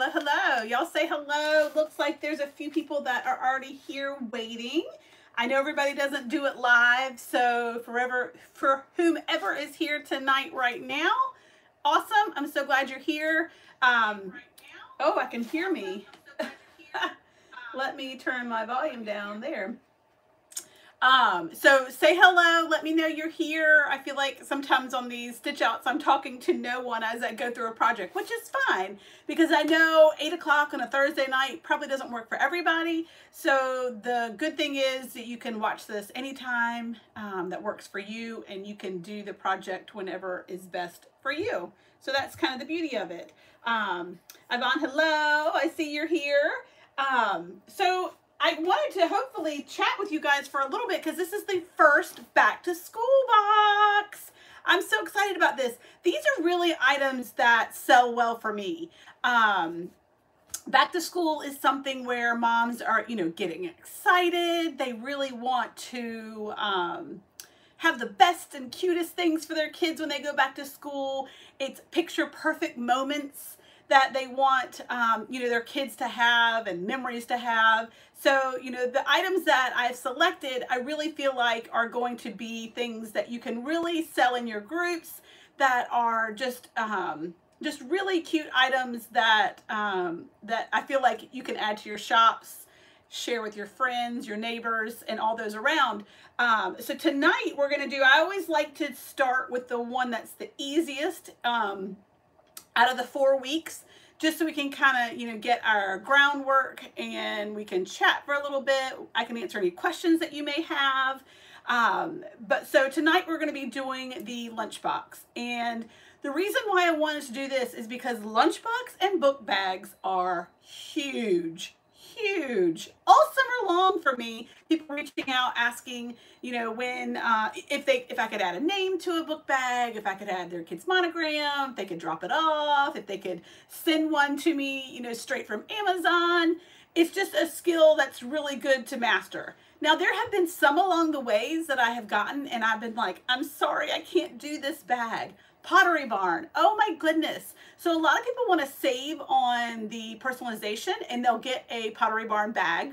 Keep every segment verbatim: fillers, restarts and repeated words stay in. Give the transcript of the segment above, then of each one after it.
Hello, hello. Y'all say hello. Looks like there's a few people that are already here waiting. I know everybody doesn't do it live, so forever, for whomever is here tonight right now, awesome. I'm so glad you're here. Um, oh, I can hear me. Let me turn my volume down there. Um, so say hello. Let me know you're here. I feel like sometimes on these stitch outs, I'm talking to no one as I go through a project, which is fine because I know eight o'clock on a Thursday night probably doesn't work for everybody. So the good thing is that you can watch this anytime, um, that works for you, and you can do the project whenever is best for you. So that's kind of the beauty of it. Um, Yvonne, hello. I see you're here. Um, so I wanted to hopefully chat with you guys for a little bit because this is the first back to school box. I'm so excited about this. These are really items that sell well for me. Um, back to school is something where moms are, you know, getting excited. They really want to, um, have the best and cutest things for their kids when they go back to school. It's picture perfect moments that they want, um, you know, their kids to have and memories to have. So, you know, the items that I've selected, I really feel like are going to be things that you can really sell in your groups that are just, um, just really cute items that, um, that I feel like you can add to your shops, share with your friends, your neighbors, and all those around. Um, so tonight we're gonna do, I always like to start with the one that's the easiest, um, out of the four weeks, just so we can kind of, you know, get our groundwork and we can chat for a little bit. I can answer any questions that you may have. Um, but so tonight we're going to be doing the lunchbox. And the reason why I wanted to do this is because lunchbox and book bags are huge, huge. All summer long for me, people reaching out asking, you know, when, uh, if they, if I could add a name to a book bag, if I could add their kid's monogram, if they could drop it off, if they could send one to me, you know, straight from Amazon. It's just a skill that's really good to master. Now, there have been some along the ways that I have gotten and I've been like, I'm sorry, I can't do this bag. Pottery Barn. Oh my goodness. So a lot of people want to save on the personalization and they'll get a Pottery Barn bag.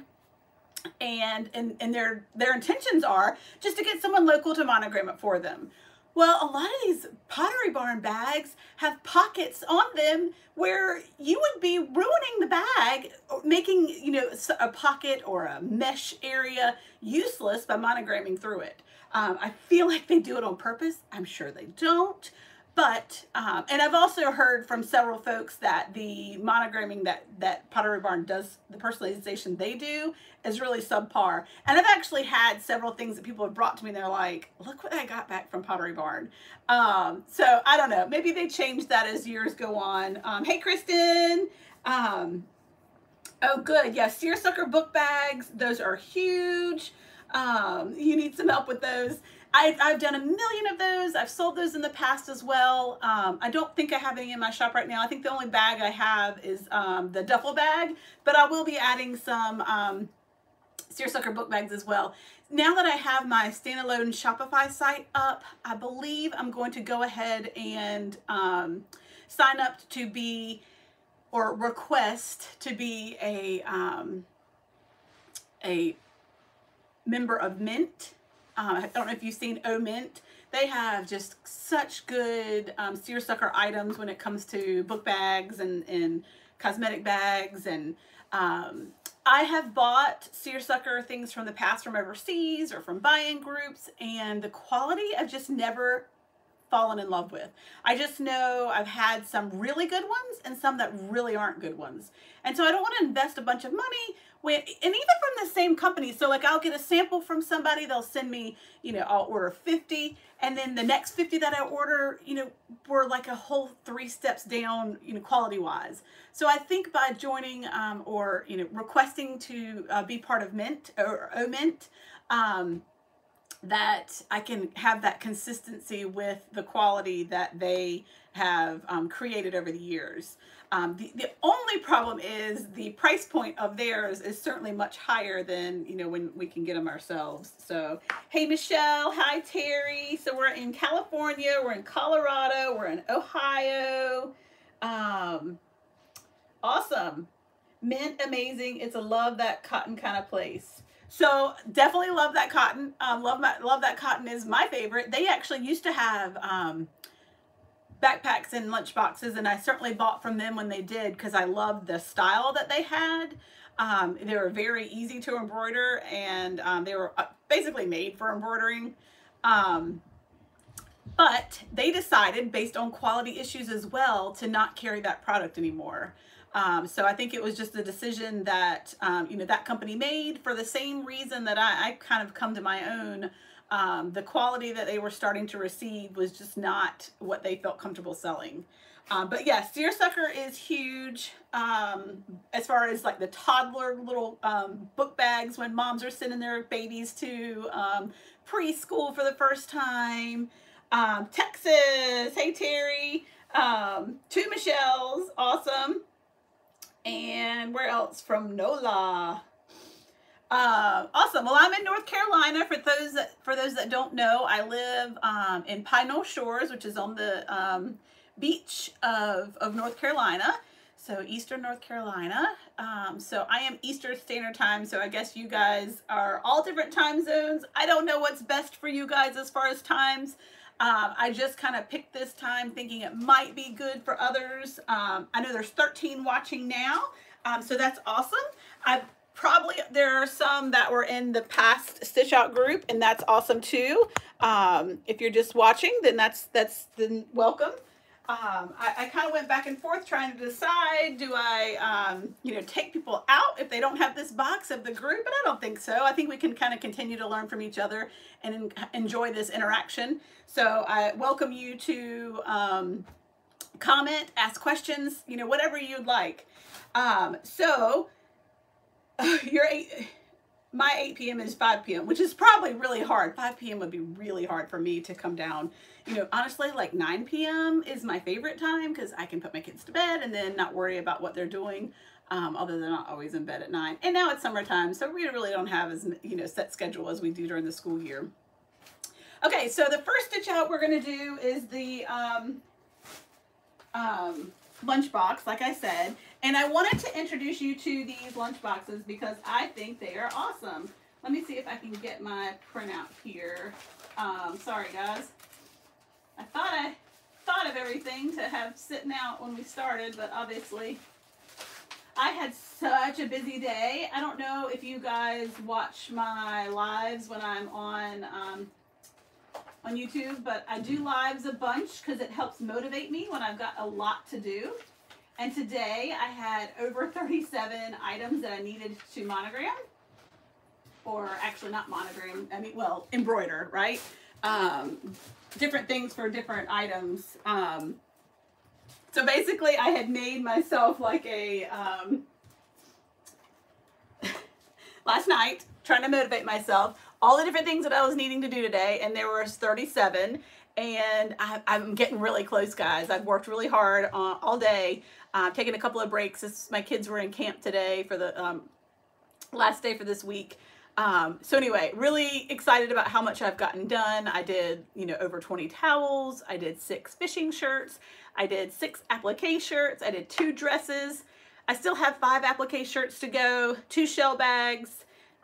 And, and, and their, their intentions are just to get someone local to monogram it for them. Well, a lot of these Pottery Barn bags have pockets on them where you would be ruining the bag, making, you know, a pocket or a mesh area useless by monogramming through it. Um, I feel like they do it on purpose. I'm sure they don't, but, um, and I've also heard from several folks that the monogramming that, that Pottery Barn does, the personalization they do is really subpar. And I've actually had several things that people have brought to me and they're like, look what I got back from Pottery Barn. Um, so I don't know, maybe they change that as years go on. Um, hey, Kristen. Um, oh, good. Yeah. Seersucker book bags. Those are huge. Um, you need some help with those. I've, I've done a million of those. I've sold those in the past as well. Um, I don't think I have any in my shop right now. I think the only bag I have is, um, the duffel bag, but I will be adding some, um, seersucker book bags as well. Now that I have my standalone Shopify site up, I believe I'm going to go ahead and, um, sign up to be, or request to be a, um, a, member of Mint. Uh, I don't know if you've seen Omint. They have just such good um, seersucker items when it comes to book bags and, and cosmetic bags. And um, I have bought seersucker things from the past from overseas or from buy-in groups, and the quality I've just never fallen in love with. I just know I've had some really good ones and some that really aren't good ones. And so I don't want to invest a bunch of money when, and even from the same company. So like I'll get a sample from somebody, they'll send me, you know, I'll order fifty. And then the next fifty that I order, you know, were like a whole three steps down, you know, quality wise. So I think by joining, um, or, you know, requesting to uh, be part of Mint or Omint, um, that I can have that consistency with the quality that they have um, created over the years. Um, the, the only problem is the price point of theirs is certainly much higher than, you know, when we can get them ourselves. So, hey, Michelle. Hi, Terry. So we're in California. We're in Colorado. We're in Ohio. Um, Awesome. Mint, amazing. It's a love that cotton kind of place. So definitely love that cotton. Um, love my, love that cotton is my favorite. They actually used to have um, backpacks and lunch boxes, and I certainly bought from them when they did because I loved the style that they had. Um, they were very easy to embroider, and um, they were basically made for embroidering. Um, but they decided, based on quality issues as well, to not carry that product anymore. Um, so I think it was just a decision that, um, you know, that company made for the same reason that I, I kind of come to my own. Um, the quality that they were starting to receive was just not what they felt comfortable selling. Um, but yeah, Seersucker is huge um, as far as like the toddler little um, book bags when moms are sending their babies to um, preschool for the first time. Um, Texas, hey Terry, um, Two Michelle's, awesome. And where else? From Nola. Uh, awesome. Well, I'm in North Carolina. For those that, for those that don't know, I live um, in Pinole Shores, which is on the um, beach of, of North Carolina. So Eastern North Carolina. Um, so I am Eastern Standard Time. So I guess you guys are all different time zones. I don't know what's best for you guys as far as times. Um, I just kind of picked this time thinking it might be good for others. Um, I know there's thirteen watching now, um, so that's awesome. I probably, there are some that were in the past Stitch Out group, and that's awesome too. Um, if you're just watching, then that's, that's the welcome. Um, I, I kind of went back and forth trying to decide, do I, um, you know, take people out if they don't have this box of the group? But I don't think so. I think we can kind of continue to learn from each other and en enjoy this interaction. So I welcome you to um, comment, ask questions, you know, whatever you'd like. Um, so your eight, my eight p m is five p m, which is probably really hard. five p m would be really hard for me to come down. You know, honestly, like nine p m is my favorite time because I can put my kids to bed and then not worry about what they're doing, um, although they're not always in bed at nine. And now it's summertime, so we really don't have as, you know, set schedule as we do during the school year. Okay, so the first stitch out we're going to do is the um, um, lunchbox, like I said. And I wanted to introduce you to these lunchboxes because I think they are awesome. Let me see if I can get my printout here. Um, sorry, guys. I thought I thought of everything to have sitting out when we started, but obviously I had such a busy day. I don't know if you guys watch my lives when I'm on, um, on YouTube, but I do lives a bunch because it helps motivate me when I've got a lot to do. And today I had over thirty-seven items that I needed to monogram, or actually not monogram, I mean, well, embroider, right? Um, different things for different items. Um, so basically I had made myself like a, um, last night, trying to motivate myself, all the different things that I was needing to do today, and there were thirty-seven, and I, I'm getting really close, guys. I've worked really hard uh, all day, uh, taking a couple of breaks. This, my kids were in camp today for the um, last day for this week. Um, so anyway, really excited about how much I've gotten done. I did, you know, over twenty towels. I did six fishing shirts. I did six applique shirts. I did two dresses. I still have five applique shirts to go, two shell bags,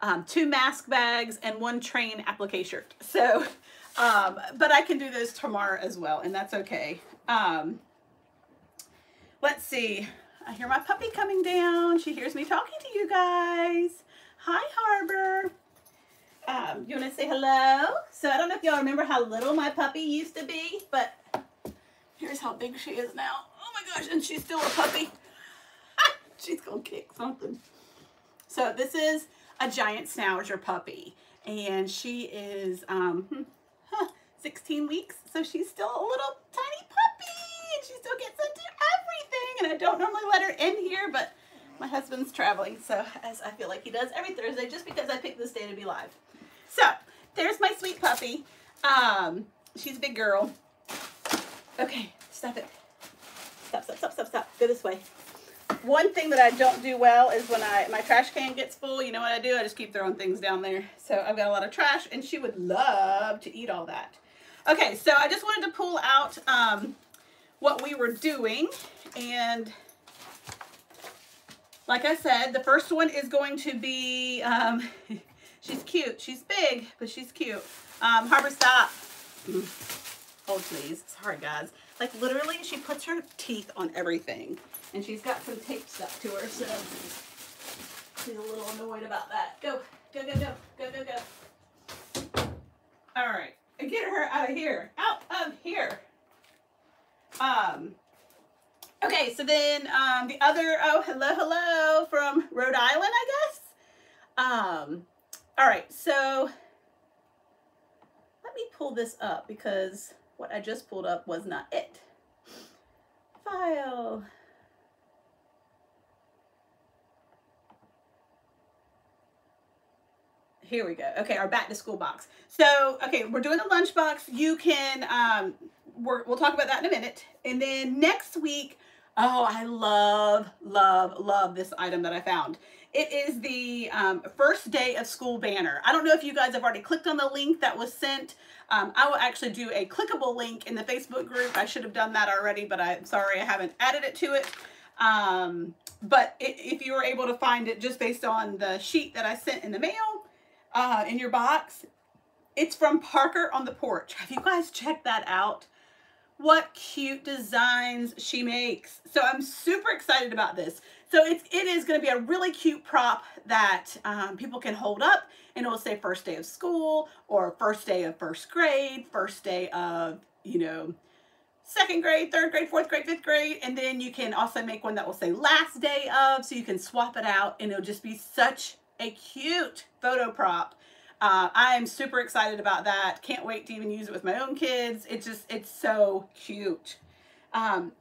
um, two mask bags, and one train applique shirt. So, um, but I can do those tomorrow as well, and that's okay. Um, let's see. I hear my puppy coming down. She hears me talking to you guys. Hi, Harbor. Um, you want to say hello? So I don't know if y'all remember how little my puppy used to be, but here's how big she is now. Oh my gosh, and she's still a puppy. She's going to kick something. So this is a giant schnauzer puppy, and she is um, sixteen weeks, so she's still a little tiny puppy, and she still gets into everything, and I don't normally let her in here, but my husband's traveling, so as I feel like he does every Thursday, just because I picked this day to be live. So there's my sweet puppy. Um, she's a big girl. Okay, stop it. Stop, stop, stop, stop, stop. Go this way. One thing that I don't do well is when I my trash can gets full, you know what I do? I just keep throwing things down there. So I've got a lot of trash, and she would love to eat all that. Okay, so I just wanted to pull out um, what we were doing, and like I said, the first one is going to be, um, she's cute. She's big, but she's cute. Um, Harbor, stop. Oh, please. Sorry, guys. Like, literally, she puts her teeth on everything. And she's got some tape stuck to her, so she's a little annoyed about that. Go, go, go, go, go, go, go. All right. Get her out of here. Out of here. Um... Okay, so then um, the other, oh, hello, hello, from Rhode Island, I guess. Um, all right, so let me pull this up because what I just pulled up was not it. File. Here we go. Okay, our back to school box. So, okay, we're doing a lunch box. You can, um, we're, we'll talk about that in a minute. And then next week, oh, I love, love, love this item that I found. It is the um, first day of school banner. I don't know if you guys have already clicked on the link that was sent. Um, I will actually do a clickable link in the Facebook group. I should have done that already, but I'm sorry I haven't added it to it. Um, but it, if you were able to find it just based on the sheet that I sent in the mail, uh, in your box, it's from Parker on the Porch. Have you guys checked that out? What cute designs she makes. So I'm super excited about this. So it's, it is going to be a really cute prop that um, people can hold up and it'll say first day of school or first day of first grade, first day of, you know, second grade, third grade, fourth grade, fifth grade. And then you can also make one that will say last day of, so you can swap it out and it'll just be such a cute photo prop. Uh, I am super excited about that. Can't wait to even use it with my own kids. It's just, it's so cute. Um,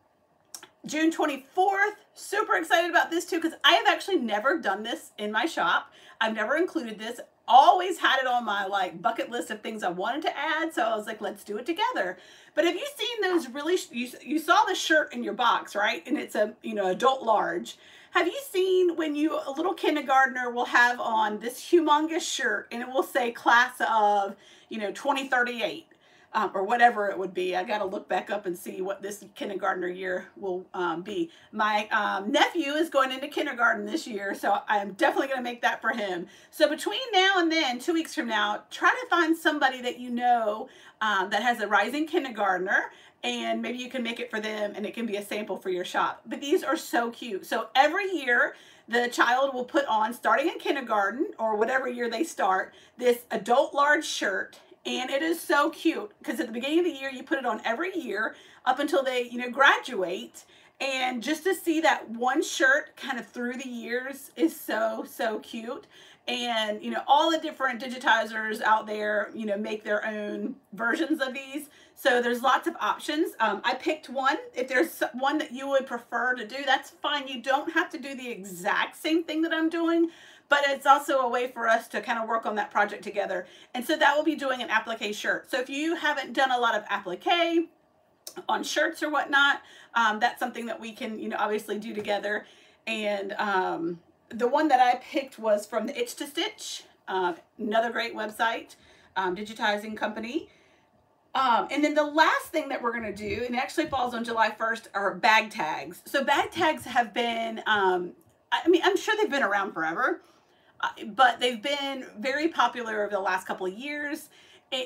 June twenty-fourth, super excited about this too, because I have actually never done this in my shop. I've never included this. Always had it on my like bucket list of things I wanted to add. So I was like, let's do it together. But have you seen those really, you, you saw the shirt in your box, right? And it's a, you know, adult large. Have you seen when you, a little kindergartner will have on this humongous shirt and it will say class of, you know, twenty thirty-eight um, or whatever it would be. I got to look back up and see what this kindergartner year will um, be. My um, nephew is going into kindergarten this year, so I'm definitely going to make that for him. So between now and then, two weeks from now, try to find somebody that you know um, that has a rising kindergartner. And maybe you can make it for them and it can be a sample for your shop. But these are so cute. So every year the child will put on, starting in kindergarten or whatever year they start, this adult large shirt. And it is so cute because at the beginning of the year, you put it on every year up until they, you know, graduate. And just to see that one shirt kind of through the years is so, so cute. And, you know, all the different digitizers out there, you know, make their own versions of these. So there's lots of options. Um, I picked one. If there's one that you would prefer to do, that's fine. You don't have to do the exact same thing that I'm doing, but it's also a way for us to kind of work on that project together. And so that will be doing an applique shirt. So if you haven't done a lot of applique on shirts or whatnot, um, that's something that we can, you know, obviously do together. And um, the one that I picked was from the Itch to Stitch, uh, another great website, um, digitizing company. Um, and then the last thing that we're going to do, and it actually falls on July first, are bag tags. So bag tags have been, um, I mean, I'm sure they've been around forever, but they've been very popular over the last couple of years.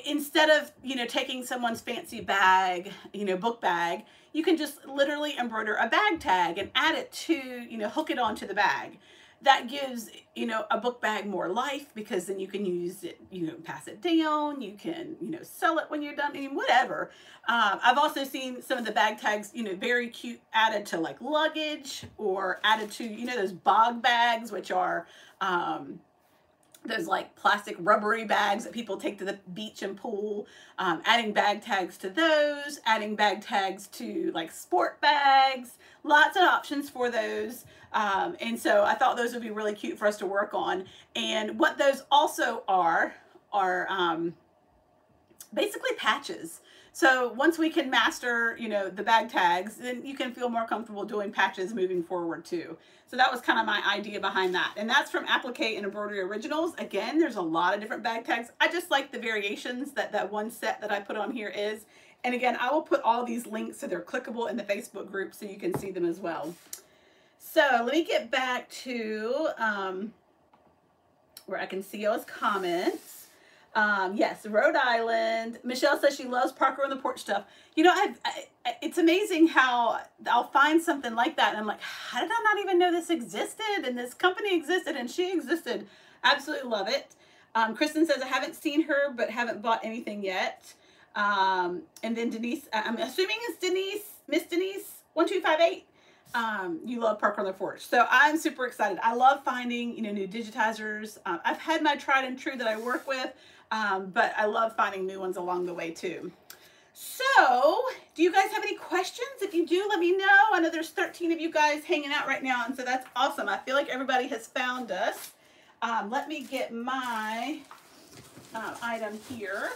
Instead of, you know, taking someone's fancy bag, you know, book bag, you can just literally embroider a bag tag and add it to, you know, hook it onto the bag. That gives, you know, a book bag more life because then you can use it, you know, pass it down, you can, you know, sell it when you're done, I mean, whatever. Um, I've also seen some of the bag tags, you know, very cute, added to like luggage or added to, you know, those bog bags, which are um, those like plastic rubbery bags that people take to the beach and pool, um, adding bag tags to those, adding bag tags to like sport bags, lots of options for those. Um, and so I thought those would be really cute for us to work on. And what those also are, are um, basically patches. So once we can master, you know, the bag tags, then you can feel more comfortable doing patches moving forward too. So that was kind of my idea behind that. And that's from Applique and Embroidery Originals. Again, there's a lot of different bag tags. I just like the variations that that one set that I put on here is. And again, I will put all these links so they're clickable in the Facebook group so you can see them as well. So let me get back to um, where I can see y'all's comments. Um, yes, Rhode Island. Michelle says she loves Parker on the Porch stuff. You know, I've, I, it's amazing how I'll find something like that, and I'm like, how did I not even know this existed, and this company existed, and she existed. Absolutely love it. Um, Kristen says, I haven't seen her, but haven't bought anything yet. Um, and then Denise, I'm assuming it's Denise, Miss Denise, one two five eight. Um, you love Parker on the Porch. So I'm super excited. I love finding, you know, new digitizers. Um, I've had my tried and true that I work with, um, but I love finding new ones along the way too. So do you guys have any questions? If you do, let me know. I know there's thirteen of you guys hanging out right now, and so that's awesome. I feel like everybody has found us. Um, let me get my uh, item here.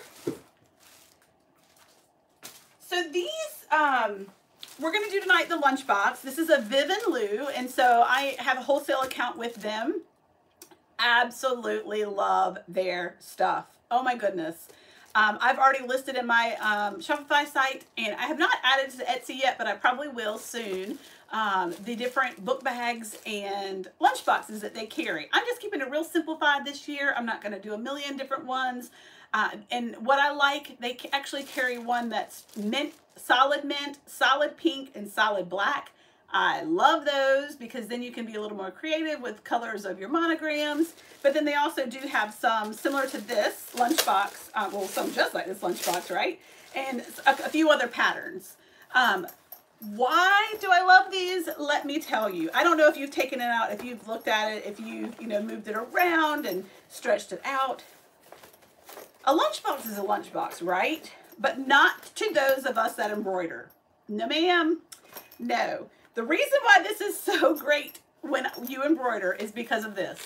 So these, um, we're going to do tonight the lunchbox. This is a Viv and Lou, and so I have a wholesale account with them. Absolutely love their stuff. Oh my goodness. Um, I've already listed in my um, Shopify site, and I have not added to Etsy yet, but I probably will soon, um, the different book bags and lunch boxes that they carry. I'm just keeping it real simplified this year. I'm not going to do a million different ones. Uh, and what I like, they actually carry one that's mint, solid mint, solid pink, and solid black. I love those because then you can be a little more creative with colors of your monograms. But then they also do have some similar to this lunchbox, uh, well, some just like this lunchbox, right? And a, a few other patterns. Um, why do I love these? Let me tell you. I don't know if you've taken it out, if you've looked at it, if you, you know, moved it around and stretched it out. A lunchbox is a lunchbox, right? But not to those of us that embroider. No, ma'am. No. The reason why this is so great when you embroider is because of this.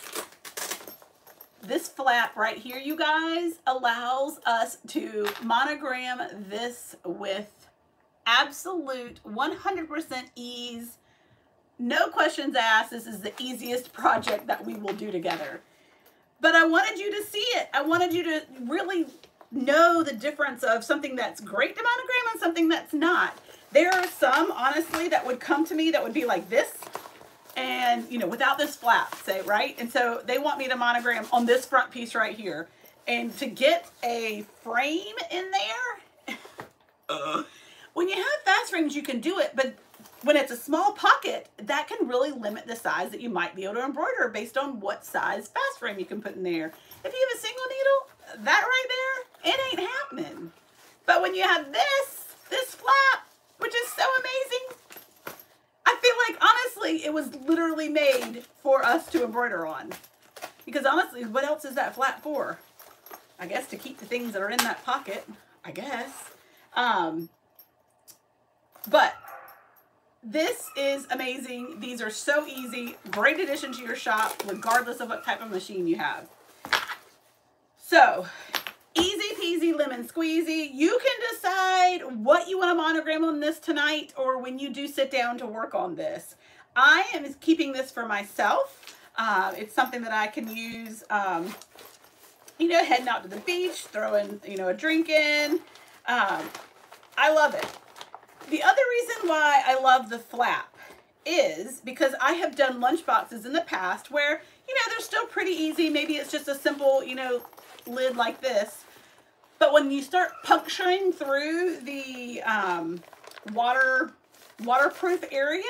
This flap right here, you guys, allows us to monogram this with absolute one hundred percent ease. No questions asked. This is the easiest project that we will do together. But I wanted you to see it. I wanted you to really know the difference of something that's great to monogram and something that's not. There are some, honestly, that would come to me that would be like this and, you know, without this flap, say, right? And so they want me to monogram on this front piece right here. And to get a frame in there, uh, when you have fast frames, you can do it. But when it's a small pocket, that can really limit the size that you might be able to embroider based on what size fast frame you can put in there. If you have a single needle, that right there, it ain't happening. But when you have this, this flap, which is so amazing. I feel like, honestly, it was literally made for us to embroider on. Because, honestly, what else is that flap for? I guess to keep the things that are in that pocket, I guess. Um, but this is amazing. These are so easy. Great addition to your shop, regardless of what type of machine you have. So, easy peasy lemon squeezy. You can decide what you want to monogram on this tonight or when you do sit down to work on this. I am keeping this for myself. Uh, it's something that I can use, um, you know, heading out to the beach, throwing, you know, a drink in. Um, I love it. The other reason why I love the flap is because I have done lunch boxes in the past where, you know, they're still pretty easy. Maybe it's just a simple, you know, lid like this, but when you start puncturing through the um, water waterproof area,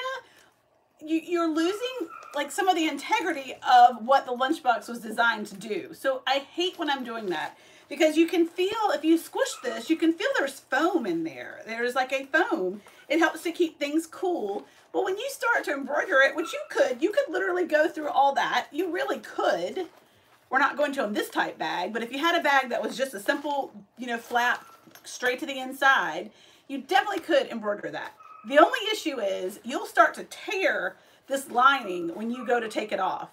you, you're losing like some of the integrity of what the lunchbox was designed to do. So I hate when I'm doing that because you can feel, if you squish this, you can feel there's foam in there. There's like a foam. It helps to keep things cool. But when you start to embroider it, which you could, you could literally go through all that. You really could. We're not going to them this type bag, but if you had a bag that was just a simple, you know, flap straight to the inside, you definitely could embroider that. The only issue is you'll start to tear this lining when you go to take it off.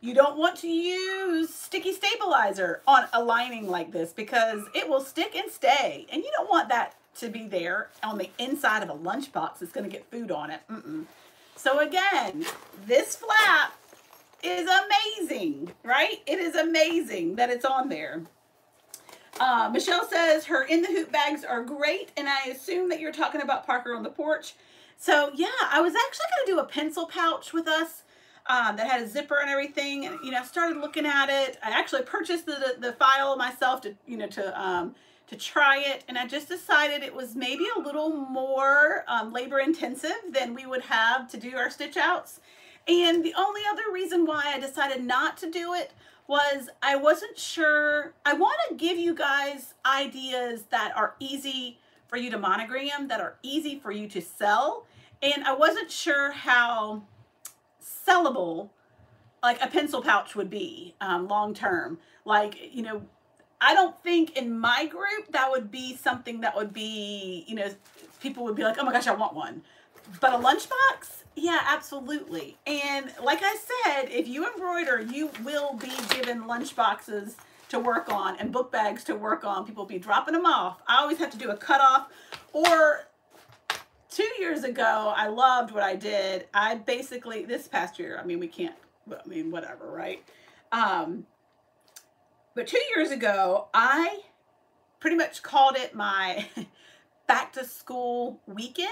You don't want to use sticky stabilizer on a lining like this because it will stick and stay, and you don't want that to be there on the inside of a lunchbox that's going to get food on it. Mm-mm. So again, this flap is amazing, right? It is amazing that it's on there. Uh, Michelle says her in the hoop bags are great, and I assume that you're talking about Parker on the Porch. So yeah, I was actually going to do a pencil pouch with us um, that had a zipper and everything. And, you know, I started looking at it. I actually purchased the, the, the file myself to, you know, to, um, to try it. And I just decided it was maybe a little more um, labor intensive than we would have to do our stitch outs. And the only other reason why I decided not to do it was I wasn't sure. I want to give you guys ideas that are easy for you to monogram, that are easy for you to sell. And I wasn't sure how sellable like a pencil pouch would be um, long term. Like, you know, I don't think in my group that would be something that would be, you know, people would be like, oh my gosh, I want one. But a lunchbox? Yeah, absolutely. And like I said, if you embroider, you will be given lunchboxes to work on and book bags to work on. People will be dropping them off. I always have to do a cutoff. Or two years ago, I loved what I did. I basically, this past year, I mean, we can't, I mean, whatever, right? Um, but two years ago, I pretty much called it my back to school weekend.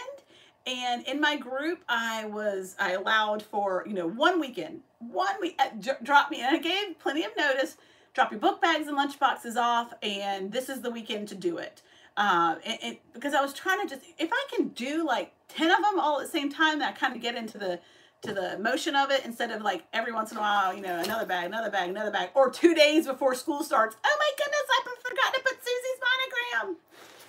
And in my group, I was, I allowed for, you know, one weekend, one week, uh, drop me, and I gave plenty of notice, drop your book bags and lunch boxes off, and this is the weekend to do it. Uh, and, and because I was trying to just, if I can do like ten of them all at the same time, that I kind of get into the, to the motion of it, instead of like every once in a while, you know, another bag, another bag, another bag, or two days before school starts. Oh my goodness, I forgot to put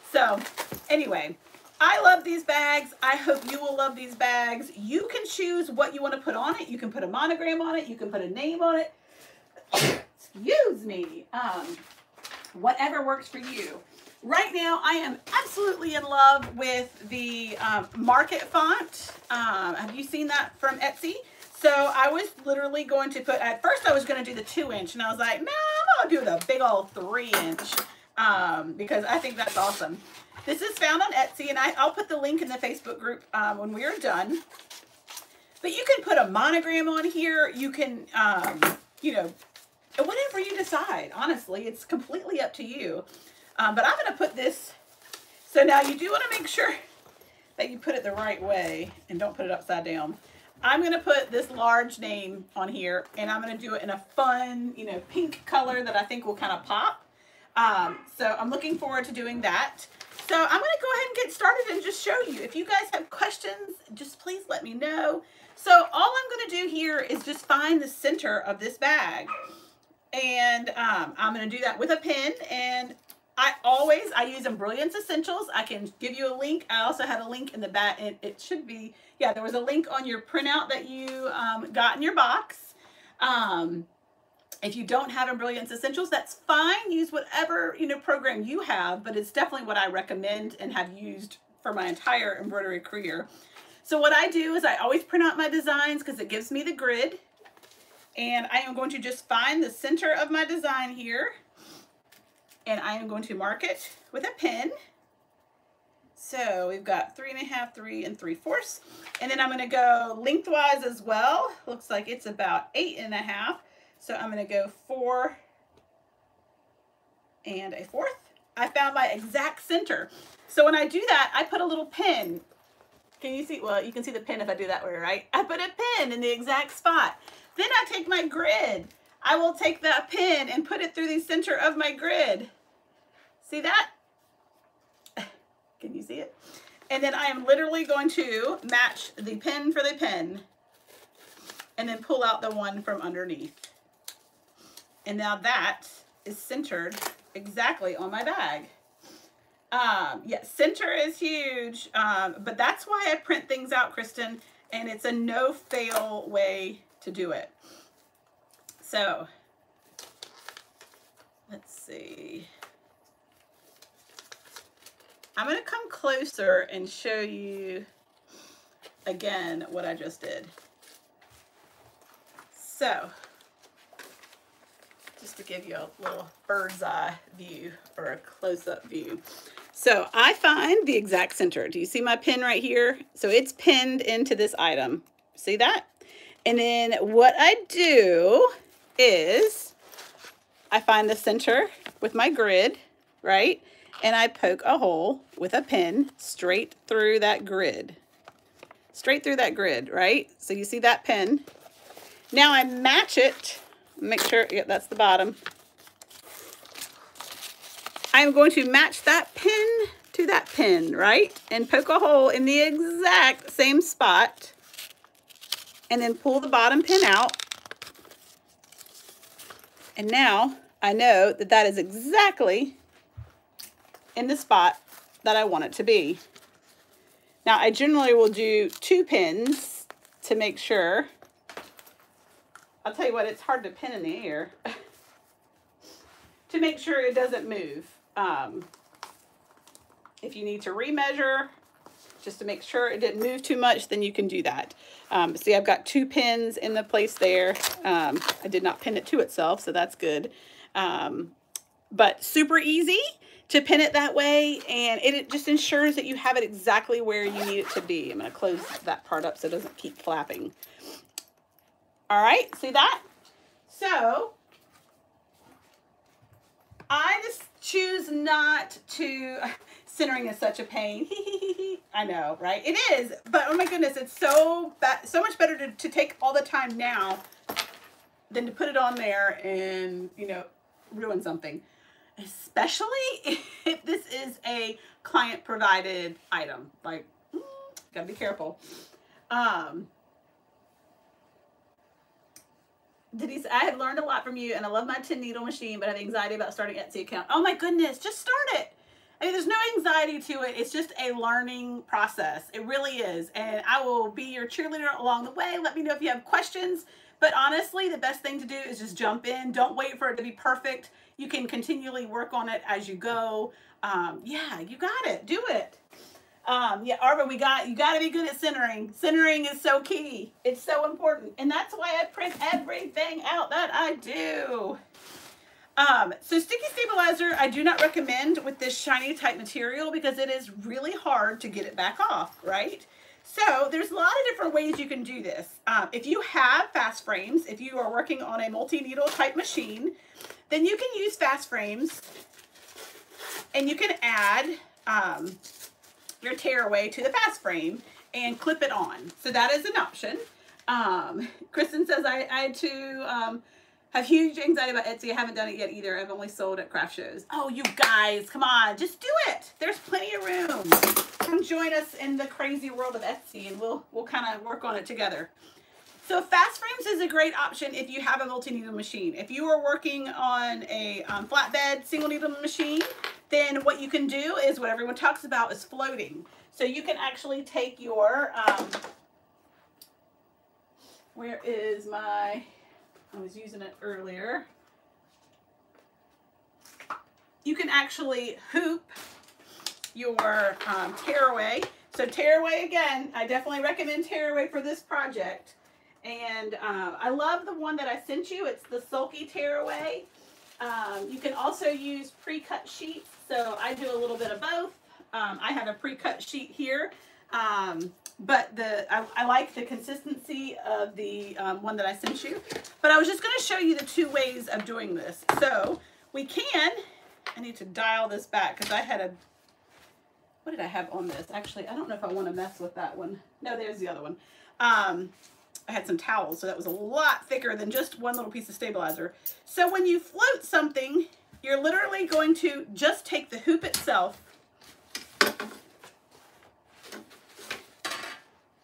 Susie's monogram. So anyway, I love these bags. I hope you will love these bags. You can choose what you want to put on it. You can put a monogram on it. You can put a name on it. Excuse me. Um, whatever works for you. Right now, I am absolutely in love with the um, market font. Um, have you seen that from Etsy? So I was literally going to put, at first I was going to do the two inch, and I was like, no, nah, I'm going to do the big old three inch um, because I think that's awesome. This is found on Etsy, and I, I'll put the link in the Facebook group um, when we are done. But you can put a monogram on here. You can, um, you know, whatever you decide. Honestly, it's completely up to you. Um, but I'm going to put this. So now you do want to make sure that you put it the right way and don't put it upside down. I'm going to put this large name on here, and I'm going to do it in a fun, you know, pink color that I think will kind of pop. Um, so I'm looking forward to doing that. So I'm going to go ahead and get started and just show you. If you guys have questions, just please let me know. So all I'm going to do here is just find the center of this bag. And um, I'm going to do that with a pen. And I always, I use Embrilliance Essentials. I can give you a link. I also had a link in the back. And it should be, yeah, there was a link on your printout that you um, got in your box. Um, If you don't have Embrilliance Essentials, that's fine. Use whatever, you know, program you have, but it's definitely what I recommend and have used for my entire embroidery career. So what I do is I always print out my designs because it gives me the grid. And I am going to just find the center of my design here. And I am going to mark it with a pen. So we've got three and a half, three, and three fourths. And then I'm going to go lengthwise as well. Looks like it's about eight and a half. So I'm going to go four and a fourth. I found my exact center. So when I do that, I put a little pin. Can you see? Well, you can see the pin if I do that way, right? I put a pin in the exact spot. Then I take my grid. I will take that pin and put it through the center of my grid. See that? Can you see it? And then I am literally going to match the pin for the pin and then pull out the one from underneath. And now that is centered exactly on my bag. Um, yeah, center is huge, um, but that's why I print things out, Kristen, and it's a no-fail way to do it. So, let's see. I'm gonna come closer and show you again what I just did. So, just to give you a little bird's eye view or a close-up view. So I find the exact center. Do you see my pin right here? So it's pinned into this item. See that? And then what I do is I find the center with my grid, right? And I poke a hole with a pin straight through that grid. straight through that grid, right? So you see that pin. Now I match it, make sure, yeah, that's the bottom. I'm going to match that pin to that pin, right? And poke a hole in the exact same spot and then pull the bottom pin out. And now I know that that is exactly in the spot that I want it to be. Now I generally will do two pins to make sure. I'll tell you what, it's hard to pin in the air to make sure it doesn't move. Um, if you need to remeasure just to make sure it didn't move too much, then you can do that. Um, see, I've got two pins in the place there. Um, I did not pin it to itself, so that's good. Um, but super easy to pin it that way, and it, it just ensures that you have it exactly where you need it to be. I'm gonna close that part up so it doesn't keep flapping. All right, see that? So I just choose not to, centering is such a pain. I know, right? It is, but oh my goodness, it's so so much better to, to take all the time now than to put it on there and, you know, ruin something. Especially if this is a client provided item. Like, gotta be careful. Um, Denise, I have learned a lot from you and I love my tin needle machine, but I have anxiety about starting an Etsy account. Oh my goodness, just start it. I mean, there's no anxiety to it. It's just a learning process. It really is. And I will be your cheerleader along the way. Let me know if you have questions. But honestly, the best thing to do is just jump in. Don't wait for it to be perfect. You can continually work on it as you go. Um, yeah, you got it. Do it. Um, yeah, Arva, we got, you got to be good at centering. Centering is so key. It's so important. And that's why I print everything out that I do. Um, so sticky stabilizer, I do not recommend with this shiny type material because it is really hard to get it back off, right? So there's a lot of different ways you can do this. Um, if you have fast frames, if you are working on a multi-needle type machine, then you can use fast frames and you can add um, your tearaway to the fast frame and clip it on. So that is an option. Um, Kristen says, I, I too um, have huge anxiety about Etsy. I haven't done it yet either. I've only sold at craft shows. Oh, you guys, come on, just do it. There's plenty of room. Come join us in the crazy world of Etsy and we'll we'll kind of work on it together. So fast frames is a great option if you have a multi-needle machine. If you are working on a um, flatbed single needle machine, then what you can do is what everyone talks about is floating. So you can actually take your, um, where is my, I was using it earlier. You can actually hoop your um, tearaway. So tearaway, again, I definitely recommend tearaway for this project. And uh, I love the one that I sent you. It's the Sulky Tearaway. Um, you can also use pre-cut sheets. So I do a little bit of both. Um, I have a pre-cut sheet here, um, but the I, I like the consistency of the um, one that I sent you. But I was just going to show you the two ways of doing this. So we can, I need to dial this back because I had a, what did I have on this? Actually, I don't know if I want to mess with that one. No, there's the other one. Um, I had some towels, so that was a lot thicker than just one little piece of stabilizer. So when you float something, you're literally going to just take the hoop itself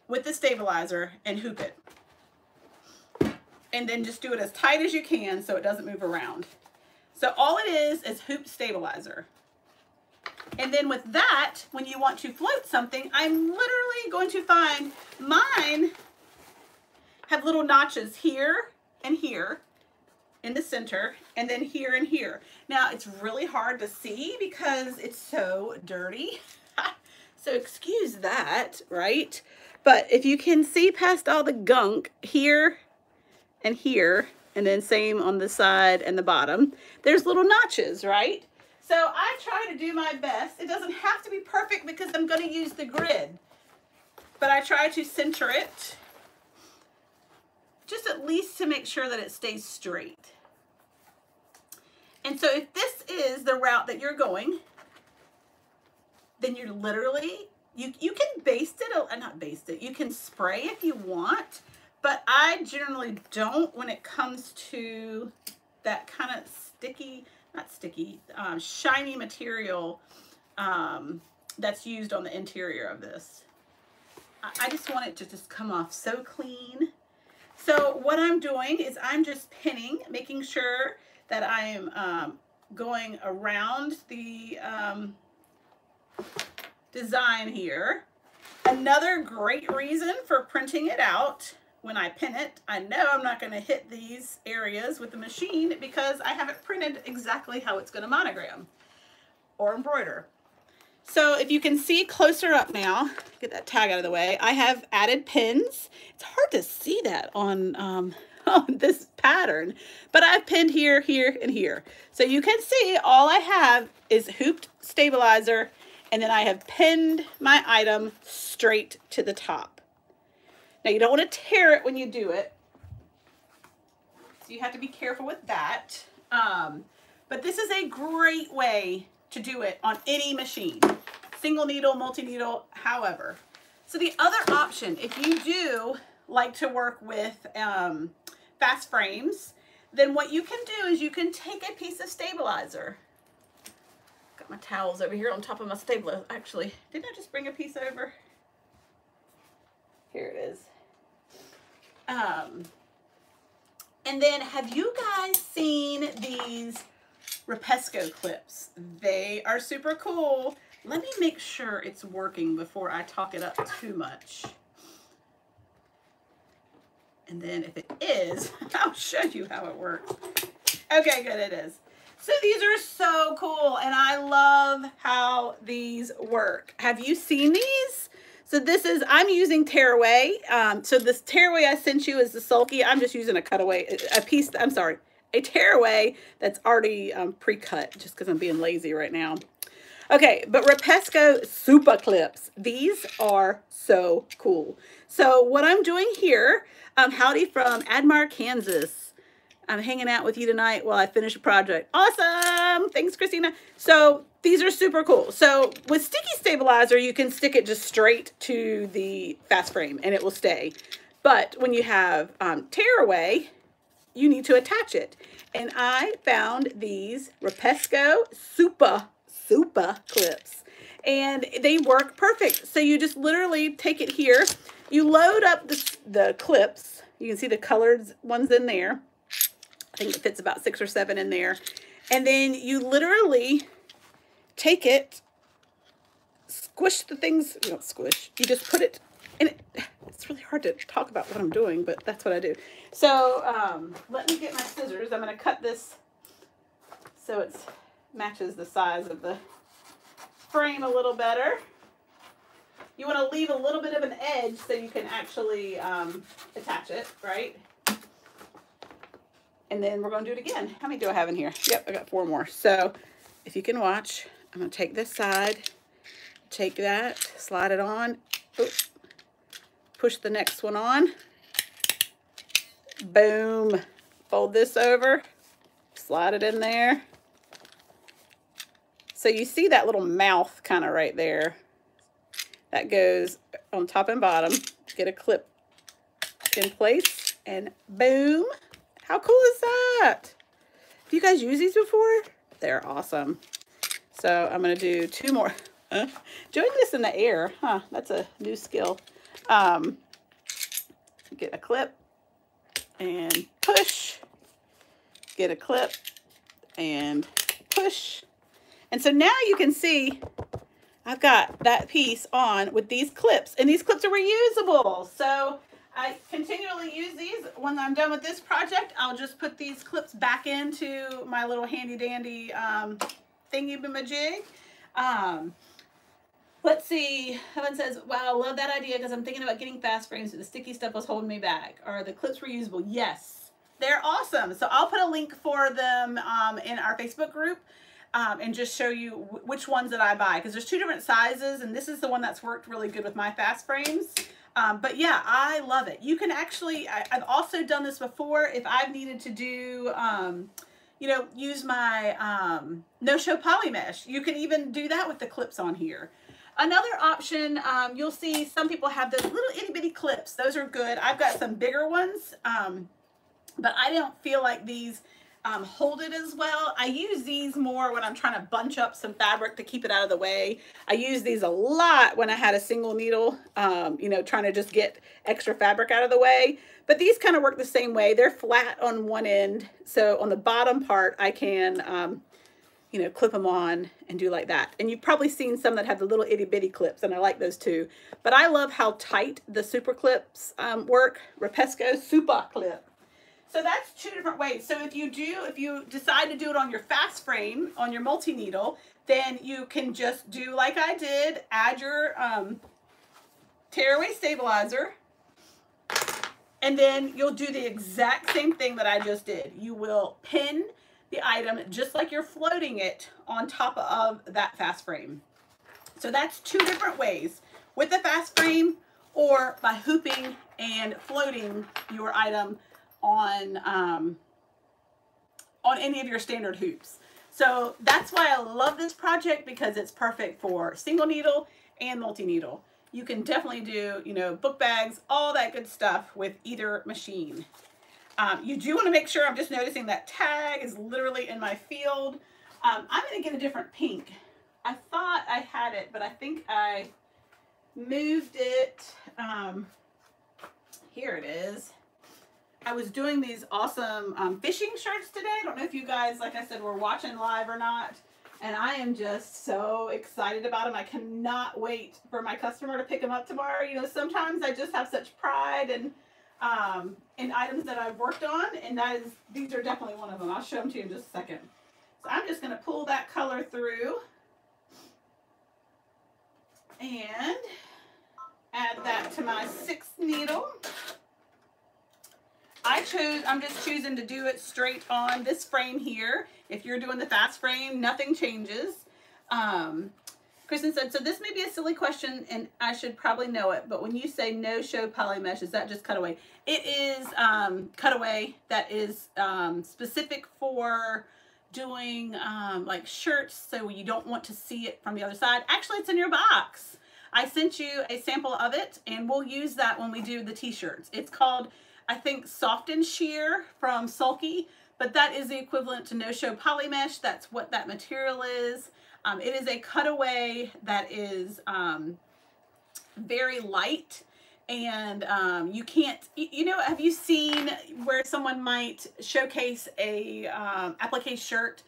with the stabilizer and hoop it. And then just do it as tight as you can so it doesn't move around. So all it is is hoop stabilizer. And then with that, when you want to float something, I'm literally going to find mine have little notches here and here in the center, and then here and here. Now it's really hard to see because it's so dirty. So excuse that, right? But if you can see past all the gunk here and here, and then same on the side and the bottom, there's little notches, right? So I try to do my best. It doesn't have to be perfect because I'm going to use the grid, but I try to center it just at least to make sure that it stays straight. And so if this is the route that you're going, then you're literally You, you can baste it, not baste it, you can spray if you want, but I generally don't when it comes to that kind of sticky, not sticky, um, shiny material um, that's used on the interior of this. I, I just want it to just come off so clean. So what I'm doing is I'm just pinning, making sure that I am um, going around the um, design here. Another great reason for printing it out, when I pin it, I know I'm not going to hit these areas with the machine because I have it printed exactly how it's going to monogram or embroider. So if you can see closer up now, get that tag out of the way, I have added pins. It's hard to see that on, um, on this pattern, but I've pinned here, here, and here. So you can see all I have is hooped stabilizer, and then I have pinned my item straight to the top. Now you don't want to tear it when you do it, so you have to be careful with that. Um, but this is a great way to do it on any machine, single needle, multi-needle, however. So the other option, if you do like to work with um, fast frames, then what you can do is you can take a piece of stabilizer. Got my towels over here on top of my stabilizer. Actually, didn't I just bring a piece over? Here it is. Um, and then have you guys seen these Rapesco clips? They are super cool. Let me make sure it's working before I talk it up too much. And then if it is, I'll show you how it works. Okay, good, it is. So these are so cool, and I love how these work. Have you seen these? So this is, I'm using Tearaway. Um, so this Tearaway I sent you is the Sulky. I'm just using a cutaway, a piece, I'm sorry, a Tearaway that's already um, pre-cut, just because I'm being lazy right now. Okay, but Rapesco Super Clips. These are so cool. So what I'm doing here, um, howdy from Admire, Kansas. I'm hanging out with you tonight while I finish a project. Awesome! Thanks, Christina. So these are super cool. So with sticky stabilizer, you can stick it just straight to the fast frame and it will stay. But when you have um, Tearaway, you need to attach it. And I found these Rapesco Super Super Clips, and they work perfect. So you just literally take it here, you load up the, the clips. You can see the colored ones in there. I think it fits about six or seven in there. And then you literally take it, squish the things, you don't squish, you just put it in it. It's really hard to talk about what I'm doing, but that's what I do. So um, let me get my scissors. I'm going to cut this so it's matches the size of the frame a little better. You want to leave a little bit of an edge so you can actually um, attach it, right? And then we're going to do it again. How many do I have in here? Yep, I got four more. So if you can watch, I'm going to take this side, take that, slide it on, oops, push the next one on, boom, fold this over, slide it in there. So you see that little mouth kind of right there. That goes on top and bottom. Get a clip in place and boom. How cool is that? Have you guys used these before? They're awesome. So I'm gonna do two more. Huh? Doing this in the air, huh? That's a new skill. Um, get a clip and push. Get a clip and push. And so now you can see I've got that piece on with these clips, and these clips are reusable. So I continually use these. When I'm done with this project, I'll just put these clips back into my little handy dandy um, thingy-bimajig. Um, let's see, Helen says, wow, I love that idea because I'm thinking about getting fast frames, but the sticky stuff was holding me back. Are the clips reusable? Yes, they're awesome. So I'll put a link for them um, in our Facebook group. Um, and just show you which ones that I buy, because there's two different sizes, and this is the one that's worked really good with my fast frames. Um, but yeah, I love it. You can actually, I, I've also done this before if I've needed to do, um, you know, use my um, no-show poly mesh. You can even do that with the clips on here. Another option, um, you'll see some people have those little itty bitty clips. Those are good. I've got some bigger ones, um, but I don't feel like these um, hold it as well. I use these more when I'm trying to bunch up some fabric to keep it out of the way. I use these a lot when I had a single needle, um, you know, trying to just get extra fabric out of the way. But these kind of work the same way. They're flat on one end. So on the bottom part, I can, um, you know, clip them on and do like that. And you've probably seen some that have the little itty bitty clips, and I like those too. But I love how tight the super clips um, work. Rapesco super clip. So that's two different ways. So if you do, if you decide to do it on your fast frame, on your multi-needle, then you can just do like I did, add your um, tearaway stabilizer, and then you'll do the exact same thing that I just did. You will pin the item just like you're floating it on top of that fast frame. So that's two different ways, with the fast frame or by hooping and floating your item on um, on any of your standard hoops. So that's why I love this project, because it's perfect for single needle and multi-needle. You can definitely do, you know, book bags, all that good stuff with either machine. Um, you do want to make sure, I'm just noticing that tag is literally in my field. Um, I'm going to get a different pink. I thought I had it, but I think I moved it. Um, here it is. I was doing these awesome um, fishing shirts today. I don't know if you guys, like I said, were watching live or not. And I am just so excited about them. I cannot wait for my customer to pick them up tomorrow. You know, sometimes I just have such pride and um and items that I've worked on, and that is, these are definitely one of them. I'll show them to you in just a second. So I'm just going to pull that color through and add that to my sixth needle. I chose, I'm just choosing to do it straight on this frame here. If you're doing the fast frame, nothing changes. um Kristen said, so this may be a silly question and I should probably know it, but when you say no show poly mesh, is that just cutaway? It is um, cutaway that is um, specific for doing um, like shirts, so you don't want to see it from the other side. Actually, it's in your box. I sent you a sample of it, and we'll use that when we do the t-shirts. It's called, I think, Soft and Sheer from Sulky, but that is the equivalent to no show poly mesh. That's what that material is. Um, it is a cutaway that is um, very light, and um, you can't, you, you know, have you seen where someone might showcase a um, applique shirt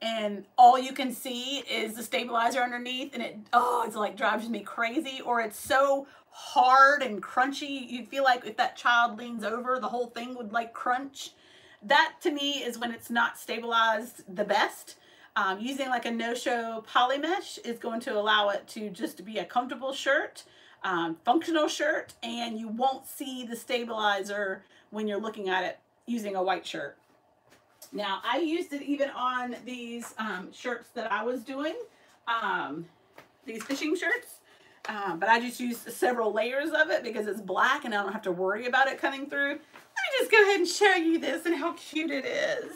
and all you can see is the stabilizer underneath, and it, oh, it's like drives me crazy, or it's so hard and crunchy. You feel like if that child leans over, the whole thing would like crunch. That to me is when it's not stabilized the best. Um, using like a no-show poly mesh is going to allow it to just be a comfortable shirt, um, functional shirt, and you won't see the stabilizer when you're looking at it using a white shirt. Now, I used it even on these um, shirts that I was doing, um, these fishing shirts, um, but I just used several layers of it because it's black and I don't have to worry about it coming through. Let me just go ahead and show you this and how cute it is.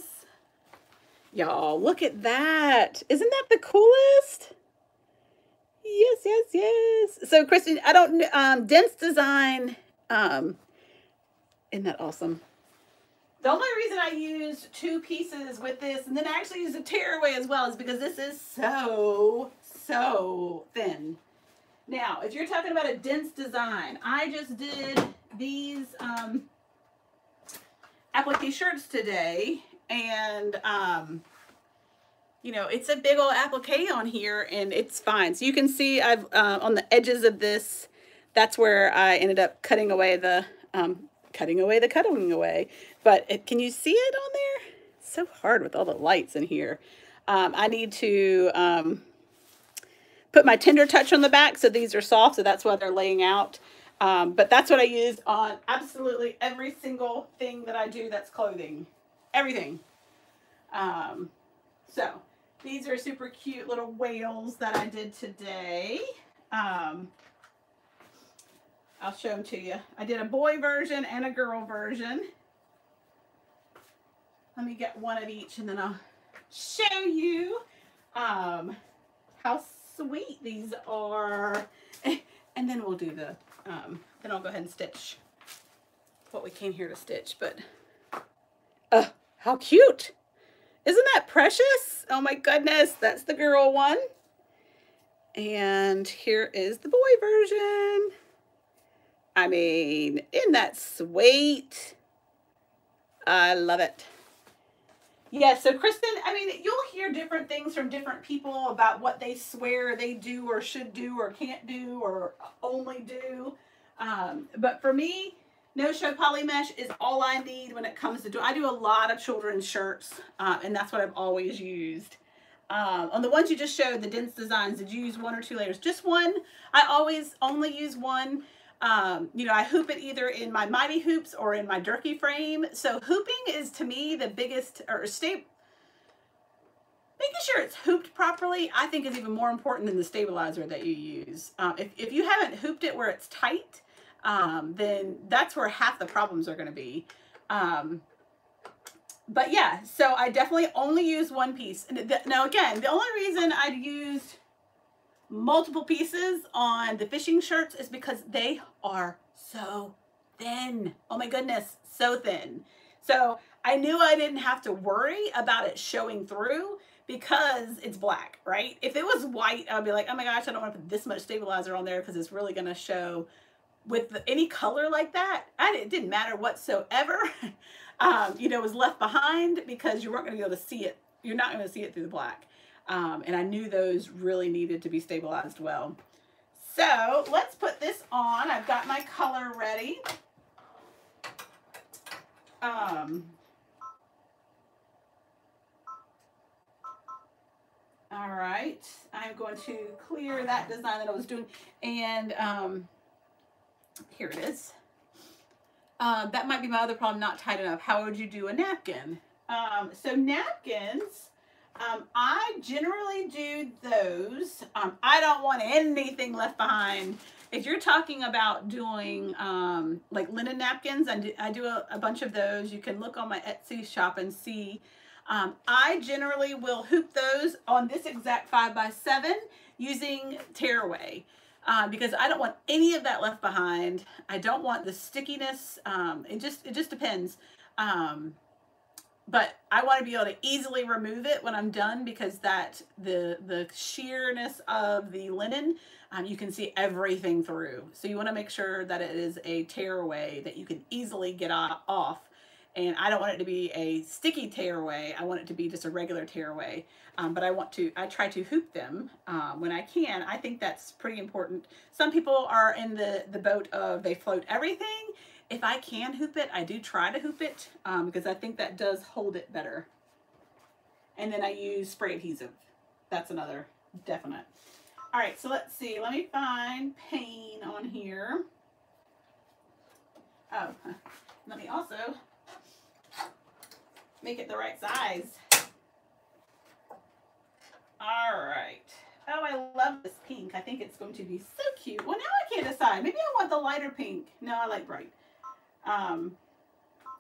Y'all, look at that. Isn't that the coolest? Yes, yes, yes. So, Kristen, I don't know. Um, dense design. Um, isn't that awesome? The only reason I used two pieces with this, and then I actually used a tearaway as well, is because this is so, so thin. Now, if you're talking about a dense design, I just did these um, applique shirts today. And, um, you know, it's a big old applique on here, and it's fine. So you can see I've, uh, on the edges of this, that's where I ended up cutting away the, um, cutting away the cutting away. But it, can you see it on there? It's so hard with all the lights in here. Um, I need to, um, put my Tender Touch on the back. So these are soft, so that's why they're laying out. Um, but that's what I use on absolutely every single thing that I do that's clothing. Everything. Um, so these are super cute little whales that I did today. Um, I'll show them to you. I did a boy version and a girl version. Let me get one of each and then I'll show you um, how sweet these are. And then we'll do the, um, then I'll go ahead and stitch what we came here to stitch. But, uh, how cute. Isn't that precious? Oh my goodness, that's the girl one. And here is the boy version. I mean, isn't that sweet? I love it. Yeah, so Kristen, I mean, you'll hear different things from different people about what they swear they do or should do or can't do or only do. Um, but for me, no-show poly mesh is all I need when it comes to doing. I do a lot of children's shirts, uh, and that's what I've always used. Um, on the ones you just showed, the dense designs, did you use one or two layers? Just one. I always only use one. Um, you know, I hoop it either in my Mighty Hoops or in my Durkee frame. So hooping is to me the biggest, or stay, making sure it's hooped properly, I think is even more important than the stabilizer that you use. Um, if, if you haven't hooped it where it's tight, um, then that's where half the problems are going to be. Um, but yeah, so I definitely only use one piece. Now again, the only reason I'd used multiple pieces on the fishing shirts is because they are so thin. Oh my goodness, so thin. So I knew I didn't have to worry about it showing through because it's black, right? If it was white, I'd be like, oh my gosh, I don't want to put this much stabilizer on there because it's really going to show with the, any color like that. I didn't, it didn't matter whatsoever. um, you know, it was left behind because you weren't going to be able to see it. You're not going to see it through the black. Um, and I knew those really needed to be stabilized well. So let's put this on. I've got my color ready. Um, all right, I'm going to clear that design that I was doing. And um, here it is. Uh, that might be my other problem, not tight enough. How would you do a napkin? Um, so napkins... Um, I generally do those. Um, I don't want anything left behind. If you're talking about doing um, like linen napkins, I do, I do a, a bunch of those. You can look on my Etsy shop and see. Um, I generally will hoop those on this exact five by seven using Tearaway uh, because I don't want any of that left behind. I don't want the stickiness. Um, it just it just depends. Um, But I want to be able to easily remove it when I'm done because that the the sheerness of the linen, um, you can see everything through. So you want to make sure that it is a tearaway that you can easily get off. And I don't want it to be a sticky tearaway. I want it to be just a regular tearaway. Um, but I want to, I try to hoop them um, when I can. I think that's pretty important. Some people are in the, the boat of they float everything. If I can hoop it, I do try to hoop it um, because I think that does hold it better. And then I use spray adhesive. That's another definite. All right, so let's see. Let me find pain on here. Oh, let me also make it the right size. All right. Oh, I love this pink. I think it's going to be so cute. Well, now I can't decide. Maybe I want the lighter pink. No, I like bright. Um,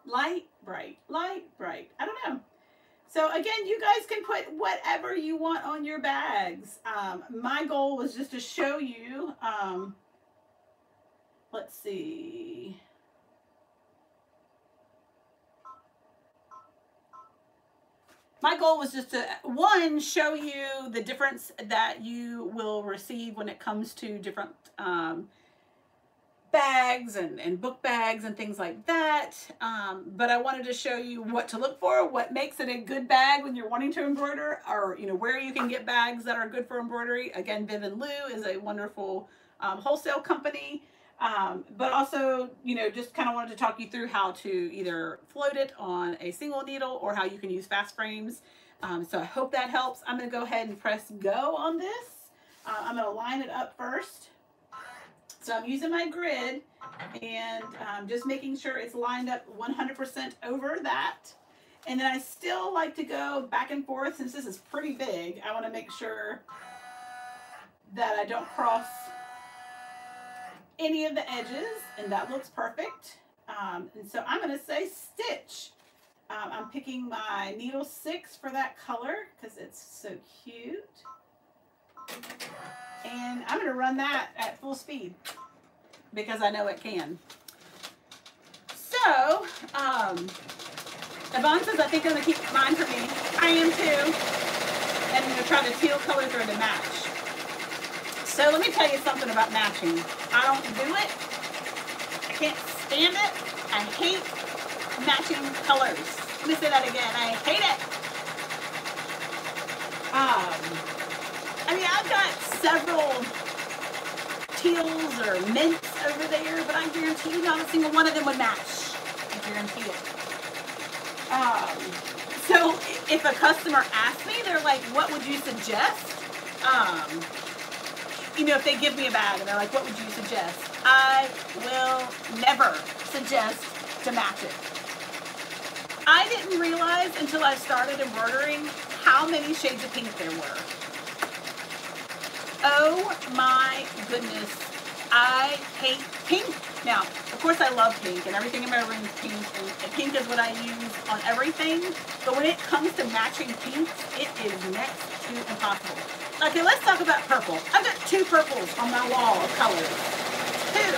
light, bright, light, bright. I don't know. So again, you guys can put whatever you want on your bags. Um, my goal was just to show you, um, let's see. My goal was just to, one, show you the difference that you will receive when it comes to different, um, bags and, and book bags and things like that. Um, but I wanted to show you what to look for, what makes it a good bag when you're wanting to embroider, or, you know, where you can get bags that are good for embroidery. Again, Viv and Lou is a wonderful um, wholesale company. Um, but also, you know, just kind of wanted to talk you through how to either float it on a single needle or how you can use fast frames. Um, so I hope that helps. I'm going to go ahead and press go on this. Uh, I'm going to line it up first. So I'm using my grid and um, just making sure it's lined up one hundred percent over that. And then I still like to go back and forth. Since this is pretty big, I want to make sure that I don't cross any of the edges, and that looks perfect. Um, and so I'm going to say stitch. Um, I'm picking my needle six for that color because it's so cute. And I'm going to run that at full speed because I know it can. So, um, Yvonne says, I think I'm going to keep mine for me. I am too. And I'm going to try the teal colors are to match. So let me tell you something about matching. I don't do it. I can't stand it. I hate matching colors. Let me say that again. I hate it. Um... I mean, I've got several teals or mints over there, but I guarantee you not a single one of them would match. I guarantee it. Um, so if a customer asks me, they're like, what would you suggest? Um, you know, if they give me a bag and they're like, what would you suggest? I will never suggest to match it. I didn't realize until I started embroidering how many shades of pink there were. Oh my goodness, I hate pink. Now, of course I love pink and everything in my room is pink, and pink is what I use on everything, but when it comes to matching pinks, it is next to impossible. Okay, let's talk about purple. I've got two purples on my wall of colors. Two.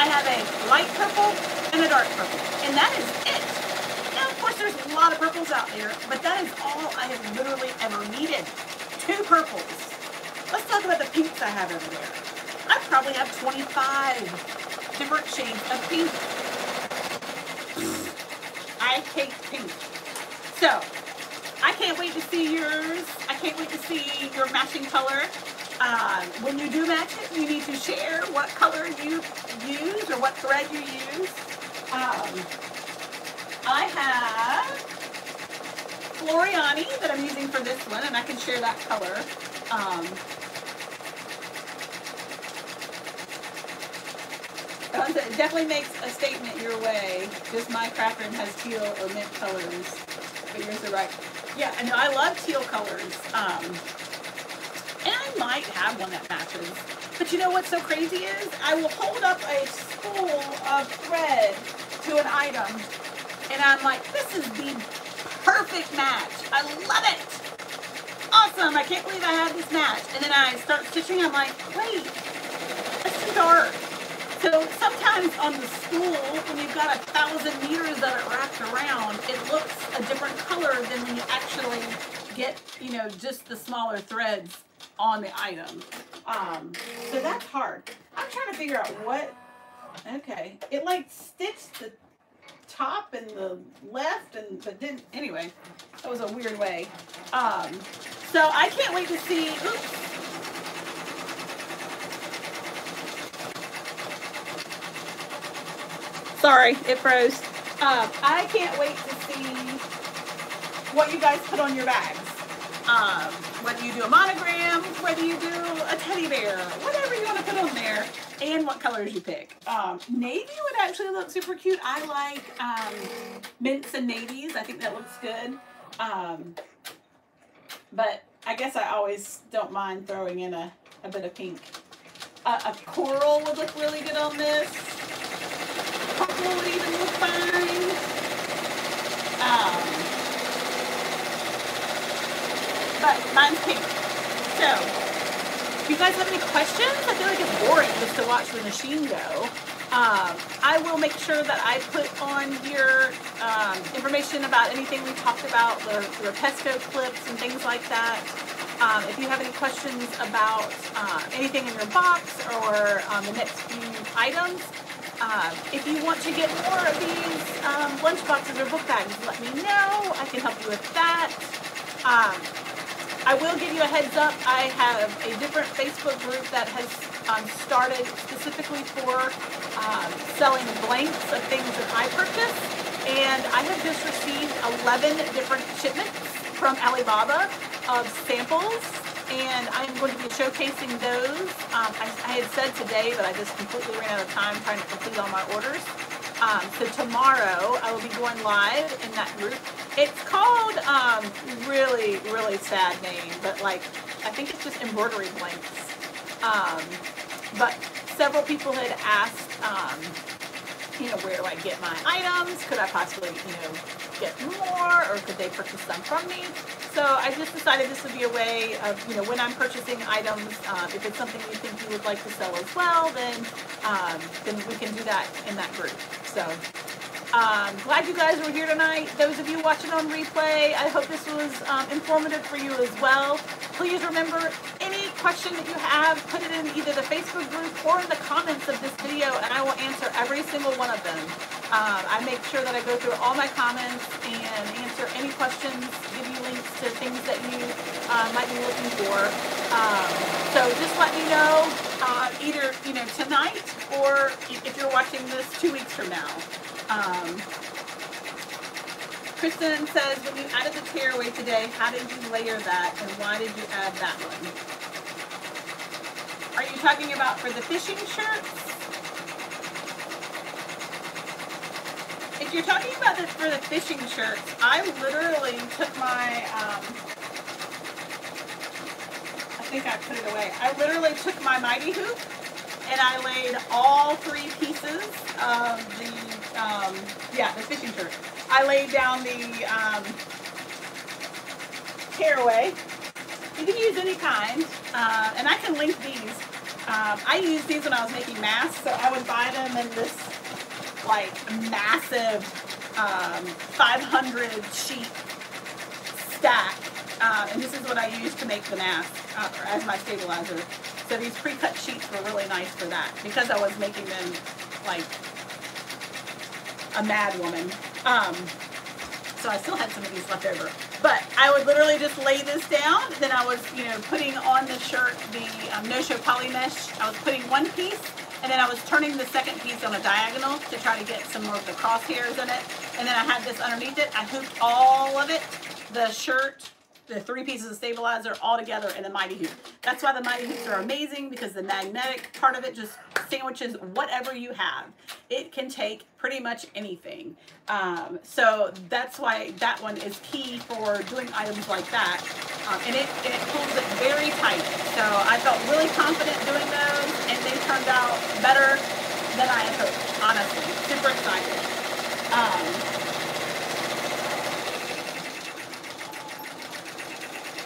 I have a light purple and a dark purple, and that is it. Now, of course, there's a lot of purples out there, but that is all I have literally ever needed. Two purples. Let's talk about the pinks I have over there. I probably have twenty-five different shades of pink. I hate pink. So, I can't wait to see yours. I can't wait to see your matching color. Um, when you do match it, you need to share what color you use or what thread you use. Um, I have Floriani that I'm using for this one, and I can share that color. Um, It definitely makes a statement your way. Just my craft room has teal or mint colors, but yours are right. Yeah, I know I love teal colors. Um, and I might have one that matches. But you know what's so crazy is I will hold up a spool of thread to an item, and I'm like, this is the perfect match. I love it. Awesome. I can't believe I have this match. And then I start stitching. I'm like, wait, that's too dark. So sometimes on the spool, when you've got a thousand meters of it wrapped around, it looks a different color than when you actually get, you know, just the smaller threads on the item. Um, so that's hard. I'm trying to figure out what, okay, it like stitched the top and the left, and but didn't, anyway, that was a weird way. Um, so I can't wait to see, oops. Sorry, it froze. Um, I can't wait to see what you guys put on your bags. Um, whether you do a monogram, whether you do a teddy bear, whatever you want to put on there, and what colors you pick. Um, navy would actually look super cute. I like um, mints and navies. I think that looks good. Um, but I guess I always don't mind throwing in a, a bit of pink. Uh, a coral would look really good on this. Purple would even look fine. Um, but mine's pink. So, if you guys have any questions, I feel like it's boring just to watch the machine go. Um, I will make sure that I put on your um, information about anything we talked about, the Rapesco clips and things like that. Um, if you have any questions about uh, anything in your box or um, the next few items, Uh, if you want to get more of these um, lunch boxes or book bags, let me know. I can help you with that. Um, I will give you a heads up. I have a different Facebook group that has um, started specifically for um, selling blanks of things that I purchased. And I have just received eleven different shipments from Alibaba of samples. And I'm going to be showcasing those. Um, I, I had said today, but I just completely ran out of time trying to complete all my orders. Um, so tomorrow I will be going live in that group. It's called, um, really, really sad name, but like, I think it's just embroidery blanks. Um, but several people had asked um, you know, where do I get my items? Could I possibly, you know, get more, or could they purchase some from me? So I just decided this would be a way of, you know, when I'm purchasing items, uh, if it's something you think you would like to sell as well, then um, then we can do that in that group. So um, glad you guys were here tonight. Those of you watching on replay, I hope this was um, informative for you as well. Please remember, any question that you have, put it in either the Facebook group or in the comments of this video, and I will answer every single one of them. Uh, I make sure that I go through all my comments and answer any questions, give you links to things that you uh, might be looking for. Um, so just let me know uh, either, you know, tonight, or if you're watching this two weeks from now. Um, Kristen says, when you added the tearaway today, how did you layer that, and why did you add that one? Are you talking about for the fishing shirts? If you're talking about this for the fishing shirts, I literally took my, um, I think I put it away. I literally took my Mighty Hoop and I laid all three pieces of the, um, yeah, the fishing shirt. I laid down the um, tearaway. You can use any kind, uh, and I can link these. Um, I used these when I was making masks, so I would buy them in this like massive um, five hundred sheet stack, uh, and this is what I used to make the mask uh, as my stabilizer. So these pre-cut sheets were really nice for that, because I was making them like a mad woman. Um, so I still had some of these left over, but I would literally just lay this down, and then I was, you know, putting on the shirt the um, no-show poly mesh. I was putting one piece, and then I was turning the second piece on a diagonal to try to get some more of the crosshairs in it. And then I had this underneath it. I hooked all of it, the shirt, the three pieces of stabilizer all together in the Mighty Hoop. That's why the Mighty Hoops are amazing, because the magnetic part of it just sandwiches whatever you have. It can take pretty much anything. Um, so that's why that one is key for doing items like that. Um, and, it, and it pulls it very tight. So I felt really confident doing those, and they turned out better than I had hoped, honestly. Super excited. Um,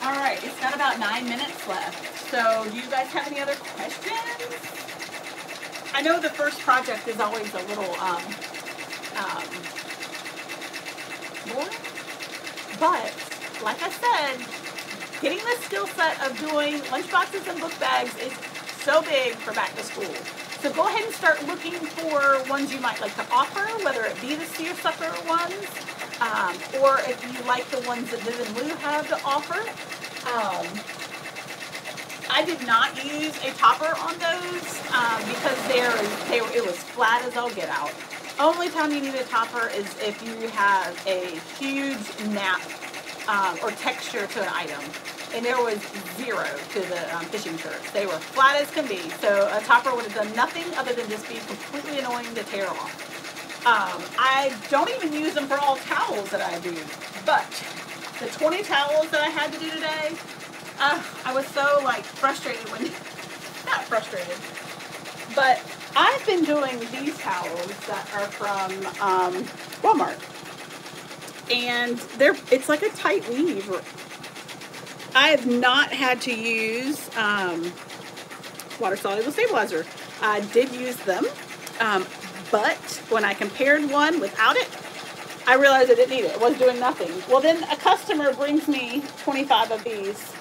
all right, it's got about nine minutes left. So do you guys have any other questions? I know the first project is always a little um, um, boring, but like I said, getting the skill set of doing lunchboxes and book bags is so big for back to school. So go ahead and start looking for ones you might like to offer, whether it be the seersucker ones, um, or if you like the ones that Viv and Lou have to offer. Um, I did not use a topper on those um, because they're, they were, it was flat as all get out. Only time you need a topper is if you have a huge nap um, or texture to an item. And there was zero to the um, fishing shirts. They were flat as can be. So a topper would have done nothing other than just be completely annoying to tear off. Um, I don't even use them for all towels that I do. But the twenty towels that I had to do today, Uh, I was so like frustrated when, not frustrated, but I've been doing these towels that are from um, Walmart, and they're, it's like a tight weave. I have not had to use um, water-soluble stabilizer. I did use them, um, but when I compared one without it, I realized I didn't need it. It was doing nothing. Well, then a customer brings me twenty-five of these.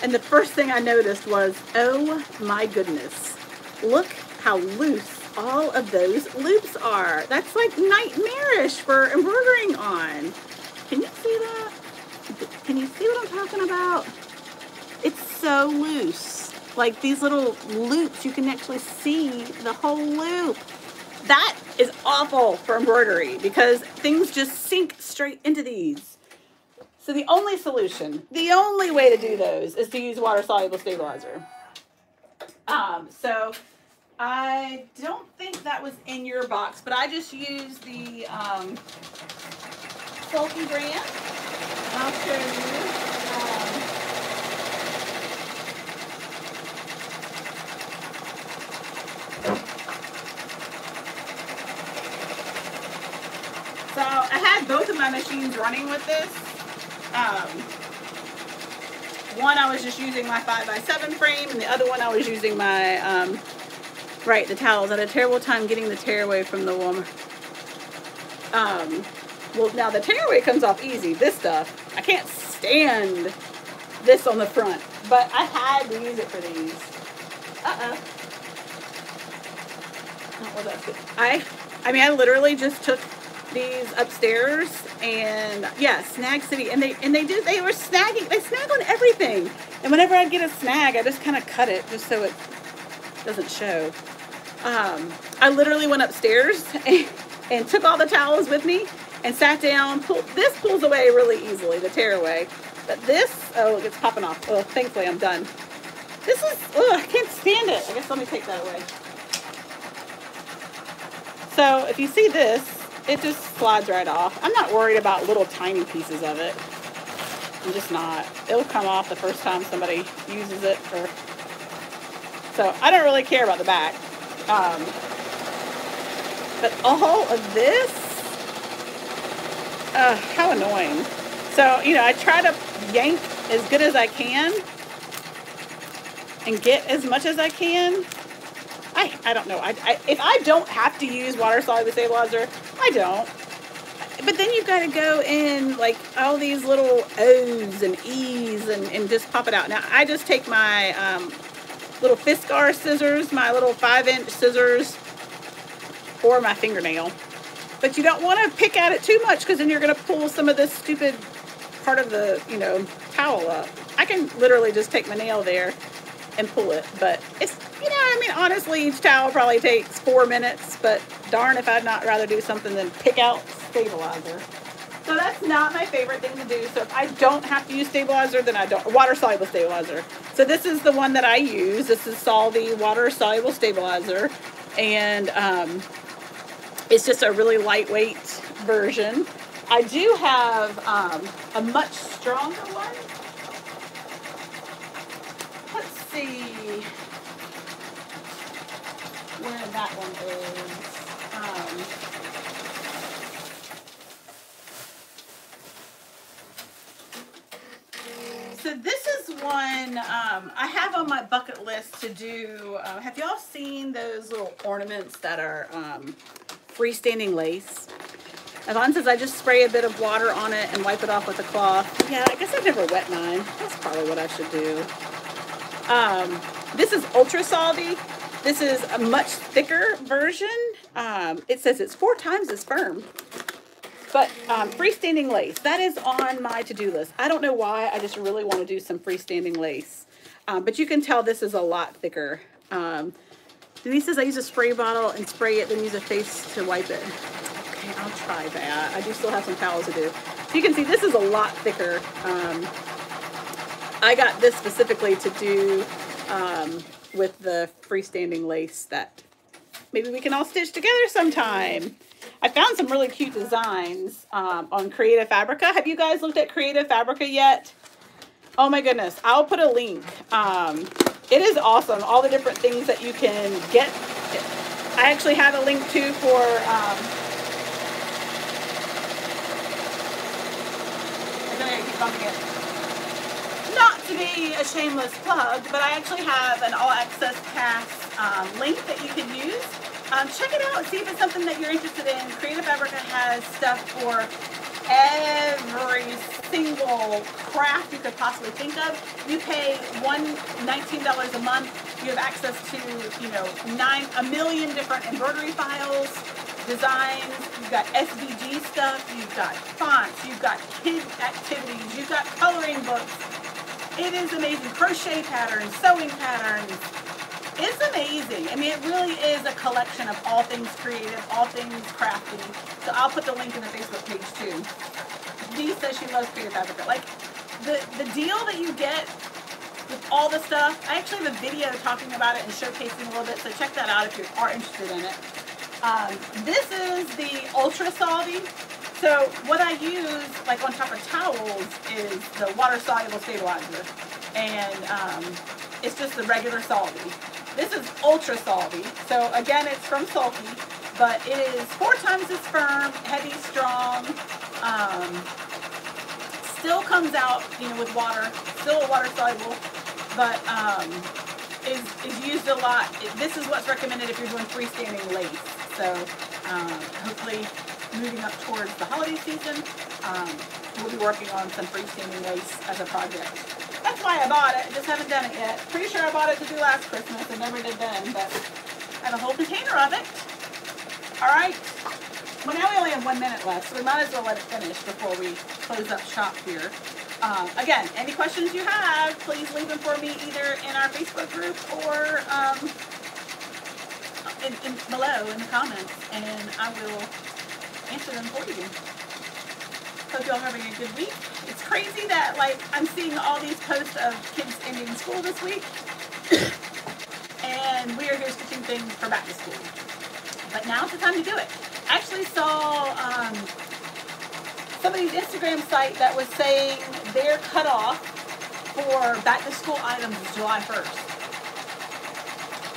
And the first thing I noticed was, oh my goodness, look how loose all of those loops are. That's like nightmarish for embroidering on. Can you see that? Can you see what I'm talking about? It's so loose. Like these little loops, you can actually see the whole loop. That is awful for embroidery because things just sink straight into these. So the only solution, the only way to do those is to use water-soluble stabilizer. Um, so I don't think that was in your box, but I just used the um, Sulky brand. I'll show you. Um, kind of machines running with this. Um, one I was just using my five by seven frame, and the other one I was using my, um, right, the towels. I had a terrible time getting the tearaway from the woman. Um, well, now the tearaway comes off easy. This stuff, I can't stand this on the front, but I had to use it for these. Uh-oh. Oh, well, that's good. I, I mean, I literally just took these upstairs, and yeah, Snag City, and they and they do they were snagging. They snag on everything, and whenever I get a snag, I just kind of cut it just so it doesn't show. Um, I literally went upstairs and, and took all the towels with me and sat down. Pull, this pulls away really easily, the tearaway, but this, oh, look, it's popping off. Oh, thankfully I'm done. This is, oh, I can't stand it. I guess let me take that away. So if you see this, it just slides right off. I'm not worried about little tiny pieces of it. I'm just not. It'll come off the first time somebody uses it. Or... So I don't really care about the back. Um, but all of this, uh, how annoying. So, you know, I try to yank as good as I can and get as much as I can. I, I don't know. I, I, if I don't have to use water soluble stabilizer, I don't. But then you've got to go in like all these little O's and E's and, and just pop it out. Now, I just take my um, little Fiskar scissors, my little five inch scissors, or my fingernail. But you don't want to pick at it too much, because then you're going to pull some of this stupid part of the, you know, towel up. I can literally just take my nail there and pull it, but it's, you know, I mean, honestly, each towel probably takes four minutes, but darn if I'd not rather do something than pick out stabilizer. So that's not my favorite thing to do. So if I don't have to use stabilizer, then I don't, water-soluble stabilizer. So this is the one that I use. This is Solvy water-soluble stabilizer, and um, it's just a really lightweight version. I do have um, a much stronger one. Let's see where that one is. Um, so this is one um, I have on my bucket list to do. Uh, have y'all seen those little ornaments that are um, freestanding lace? Yvonne says I just spray a bit of water on it and wipe it off with a cloth. Yeah, I guess I've never wet mine. That's probably what I should do. Um, this is ultra solvy. This is a much thicker version. Um, it says it's four times as firm, but um, freestanding lace, that is on my to-do list. I don't know why, I just really want to do some freestanding lace, um, but you can tell this is a lot thicker. Um, Denise says I use a spray bottle and spray it, then use a face to wipe it. Okay, I'll try that. I do still have some towels to do. So you can see this is a lot thicker. Um, I got this specifically to do um, with the freestanding lace that maybe we can all stitch together sometime. I found some really cute designs um, on Creative Fabrica. Have you guys looked at Creative Fabrica yet? Oh my goodness, I'll put a link. Um, it is awesome, all the different things that you can get. I actually have a link too for... Um, I'm going to keep bumping it. Not to be a shameless plug, but I actually have an all-access pass um, link that you can use. Um, check it out. See if it's something that you're interested in. Creative Fabrica has stuff for every single craft you could possibly think of. You pay one nineteen dollars a month. You have access to, you know, nine a million different embroidery files, designs. You've got S V G stuff. You've got fonts. You've got kid activities. You've got coloring books. It is amazing. Crochet patterns, sewing patterns. It's amazing. I mean, it really is a collection of all things creative, all things crafty. So I'll put the link in the Facebook page too. Dee says she loves Creative Fabrica. Like, the, the deal that you get with all the stuff, I actually have a video talking about it and showcasing a little bit, so check that out if you are interested in it. Um, this is the Ultra Solvy. So what I use, like on top of towels, is the water-soluble stabilizer, and um, it's just the regular Solvy. This is Ultra Solvy, so again, it's from Sulky, but it is four times as firm, heavy, strong, Um, still comes out, you know, with water, still water soluble, but um, is, is used a lot. This is what's recommended if you're doing freestanding lace. So um, hopefully moving up towards the holiday season, um, we'll be working on some freestanding lace as a project. That's why I bought it. I just haven't done it yet. Pretty sure I bought it to do last Christmas and never did then, but I have a whole container of it. All right. Well, now we only have one minute left, so we might as well let it finish before we close up shop here. Um, again, any questions you have, please leave them for me either in our Facebook group or um, in, in below in the comments, and I will answer them for you. Hope y'all having a good week. It's crazy that, like, I'm seeing all these posts of kids ending school this week, and we are here stitching things for back to school. But now's the time to do it. I actually saw um, somebody's Instagram site that was saying their cutoff for back to school items is July first.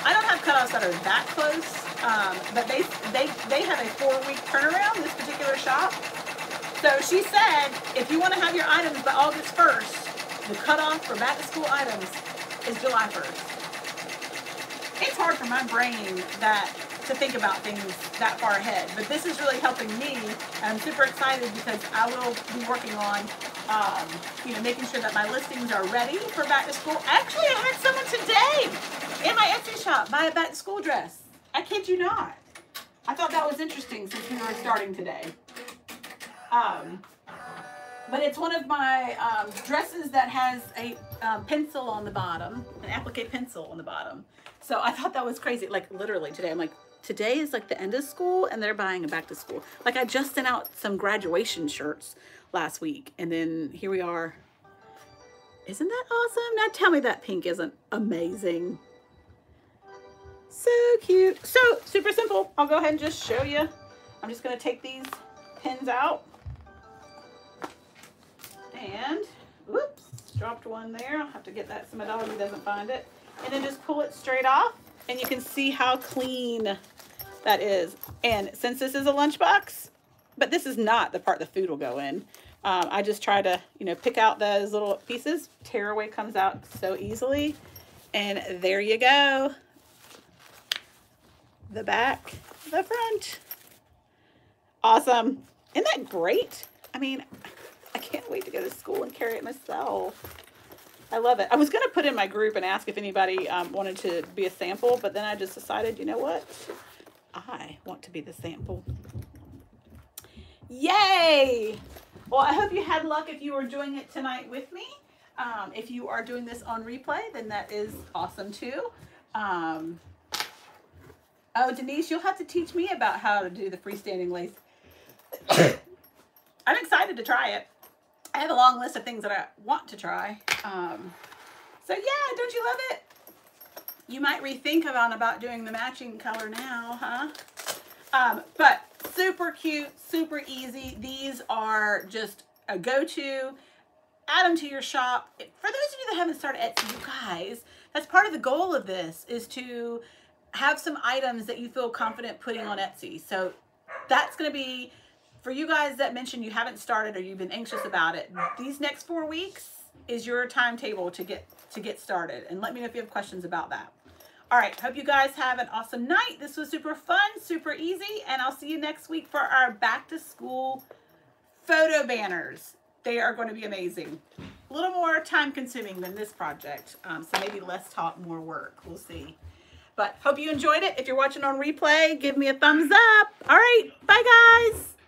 I don't have cutoffs that are that close, um, but they, they, they have a four week turnaround, this particular shop. So she said, if you want to have your items by August first, the cutoff for back to school items is July first. It's hard for my brain that to think about things that far ahead, but this is really helping me, and I'm super excited because I will be working on um, you know, making sure that my listings are ready for back to school. Actually, I had someone today in my Etsy shop buy a back to school dress. I kid you not. I thought that was interesting since we were starting today. Um, but it's one of my um, dresses that has a um, pencil on the bottom, an applique pencil on the bottom. So I thought that was crazy. Like, literally today, I'm like, today is like the end of school and they're buying a back to school. Like, I just sent out some graduation shirts last week and then here we are. Isn't that awesome? Now tell me that pink isn't amazing. So cute. So super simple. I'll go ahead and just show you. I'm just going to take these pins out and whoops, dropped one there. I'll have to get that to my dog who doesn't find it. And then just pull it straight off. And you can see how clean that is. And since this is a lunchbox, but this is not the part the food will go in. Um, I just try to, you know, pick out those little pieces. Tearaway comes out so easily. And there you go. The back, the front. Awesome. Isn't that great? I mean, I can't wait to go to school and carry it myself. I love it. I was going to put in my group and ask if anybody um, wanted to be a sample, but then I just decided, you know what? I want to be the sample. Yay! Well, I hope you had luck if you were doing it tonight with me. Um, if you are doing this on replay, then that is awesome too. Um, oh, Denise, you'll have to teach me about how to do the freestanding lace. I'm excited to try it. I have a long list of things that I want to try. Um, so yeah, don't you love it? You might rethink about, about doing the matching color now, huh? Um, but super cute, super easy. These are just a go-to. Add them to your shop. For those of you that haven't started Etsy, you guys, that's part of the goal of this is to have some items that you feel confident putting on Etsy. So that's going to be, for you guys that mentioned you haven't started or you've been anxious about it, these next four weeks is your timetable to get to get started. And let me know if you have questions about that. All right, hope you guys have an awesome night. This was super fun, super easy, and I'll see you next week for our back to school photo banners. They are going to be amazing. A little more time consuming than this project, um, so maybe less talk, more work. We'll see. But hope you enjoyed it. If you're watching on replay, give me a thumbs up. All right, bye guys.